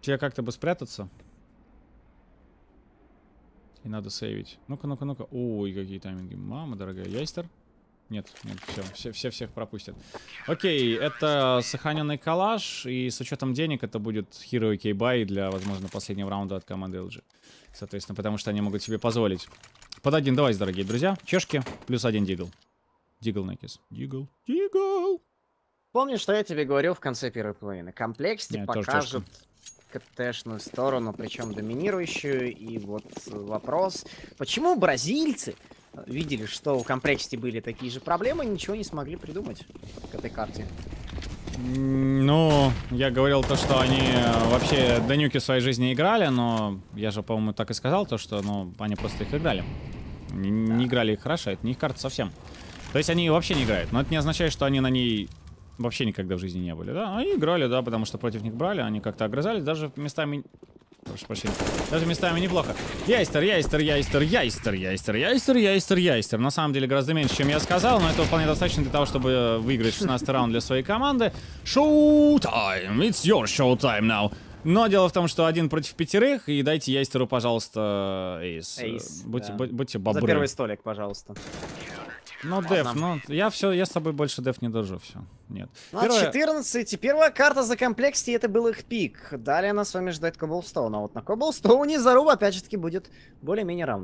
Тебе как-то бы спрятаться. И надо сейвить. Ну-ка, ну-ка, ну-ка. Ой, какие тайминги. Мама дорогая, яйстер. Нет, нет, все, все, все, всех пропустят. Окей, это сохраненный калаш. И с учетом денег это будет Hero и K-Buy для, возможно, последнего раунда от команды эл джи. Соответственно, потому что они могут себе позволить. Под один девайс, дорогие друзья. Чешки, плюс один дигл. Дигл Некис. Дигл. Дигл. Помню, что я тебе говорил в конце первой половины. Complexity покажет КТ-шную сторону, причем доминирующую. И вот вопрос, почему бразильцы видели, что у Complexity были такие же проблемы, ничего не смогли придумать к этой карте? Ну, я говорил то, что они вообще до нюки в своей жизни играли, но я же, по-моему, так и сказал, то, что ну, они просто их играли. Не, не играли их хорошо, это не их карта совсем. То есть они вообще не играют, но это не означает, что они на ней вообще никогда в жизни не были, да? Они играли, да, потому что против них брали, они как-то огрызались, даже местами... Прошу прощения. Даже местами неплохо. Яйстер, яйстер, яйстер, яйстер, яйстер, яйстер, яйстер, яйстер. На самом деле гораздо меньше, чем я сказал, но этого вполне достаточно для того, чтобы выиграть шестнадцатый раунд для своей команды. Шоу-тайм! It's your showtime now! Но дело в том, что один против пятерых, и дайте яйстеру, пожалуйста, эйс. Эйс, будьте, да. будьте бобры. За первый столик, пожалуйста. Ну, деф, ну, я все, я с тобой больше деф не держу, все, нет. Первая... четырнадцать, и первая карта за Complexity, это был их пик. Далее нас с вами ждет Cobblestone, а вот на Cobblestone заруба опять же таки будет более-менее равно.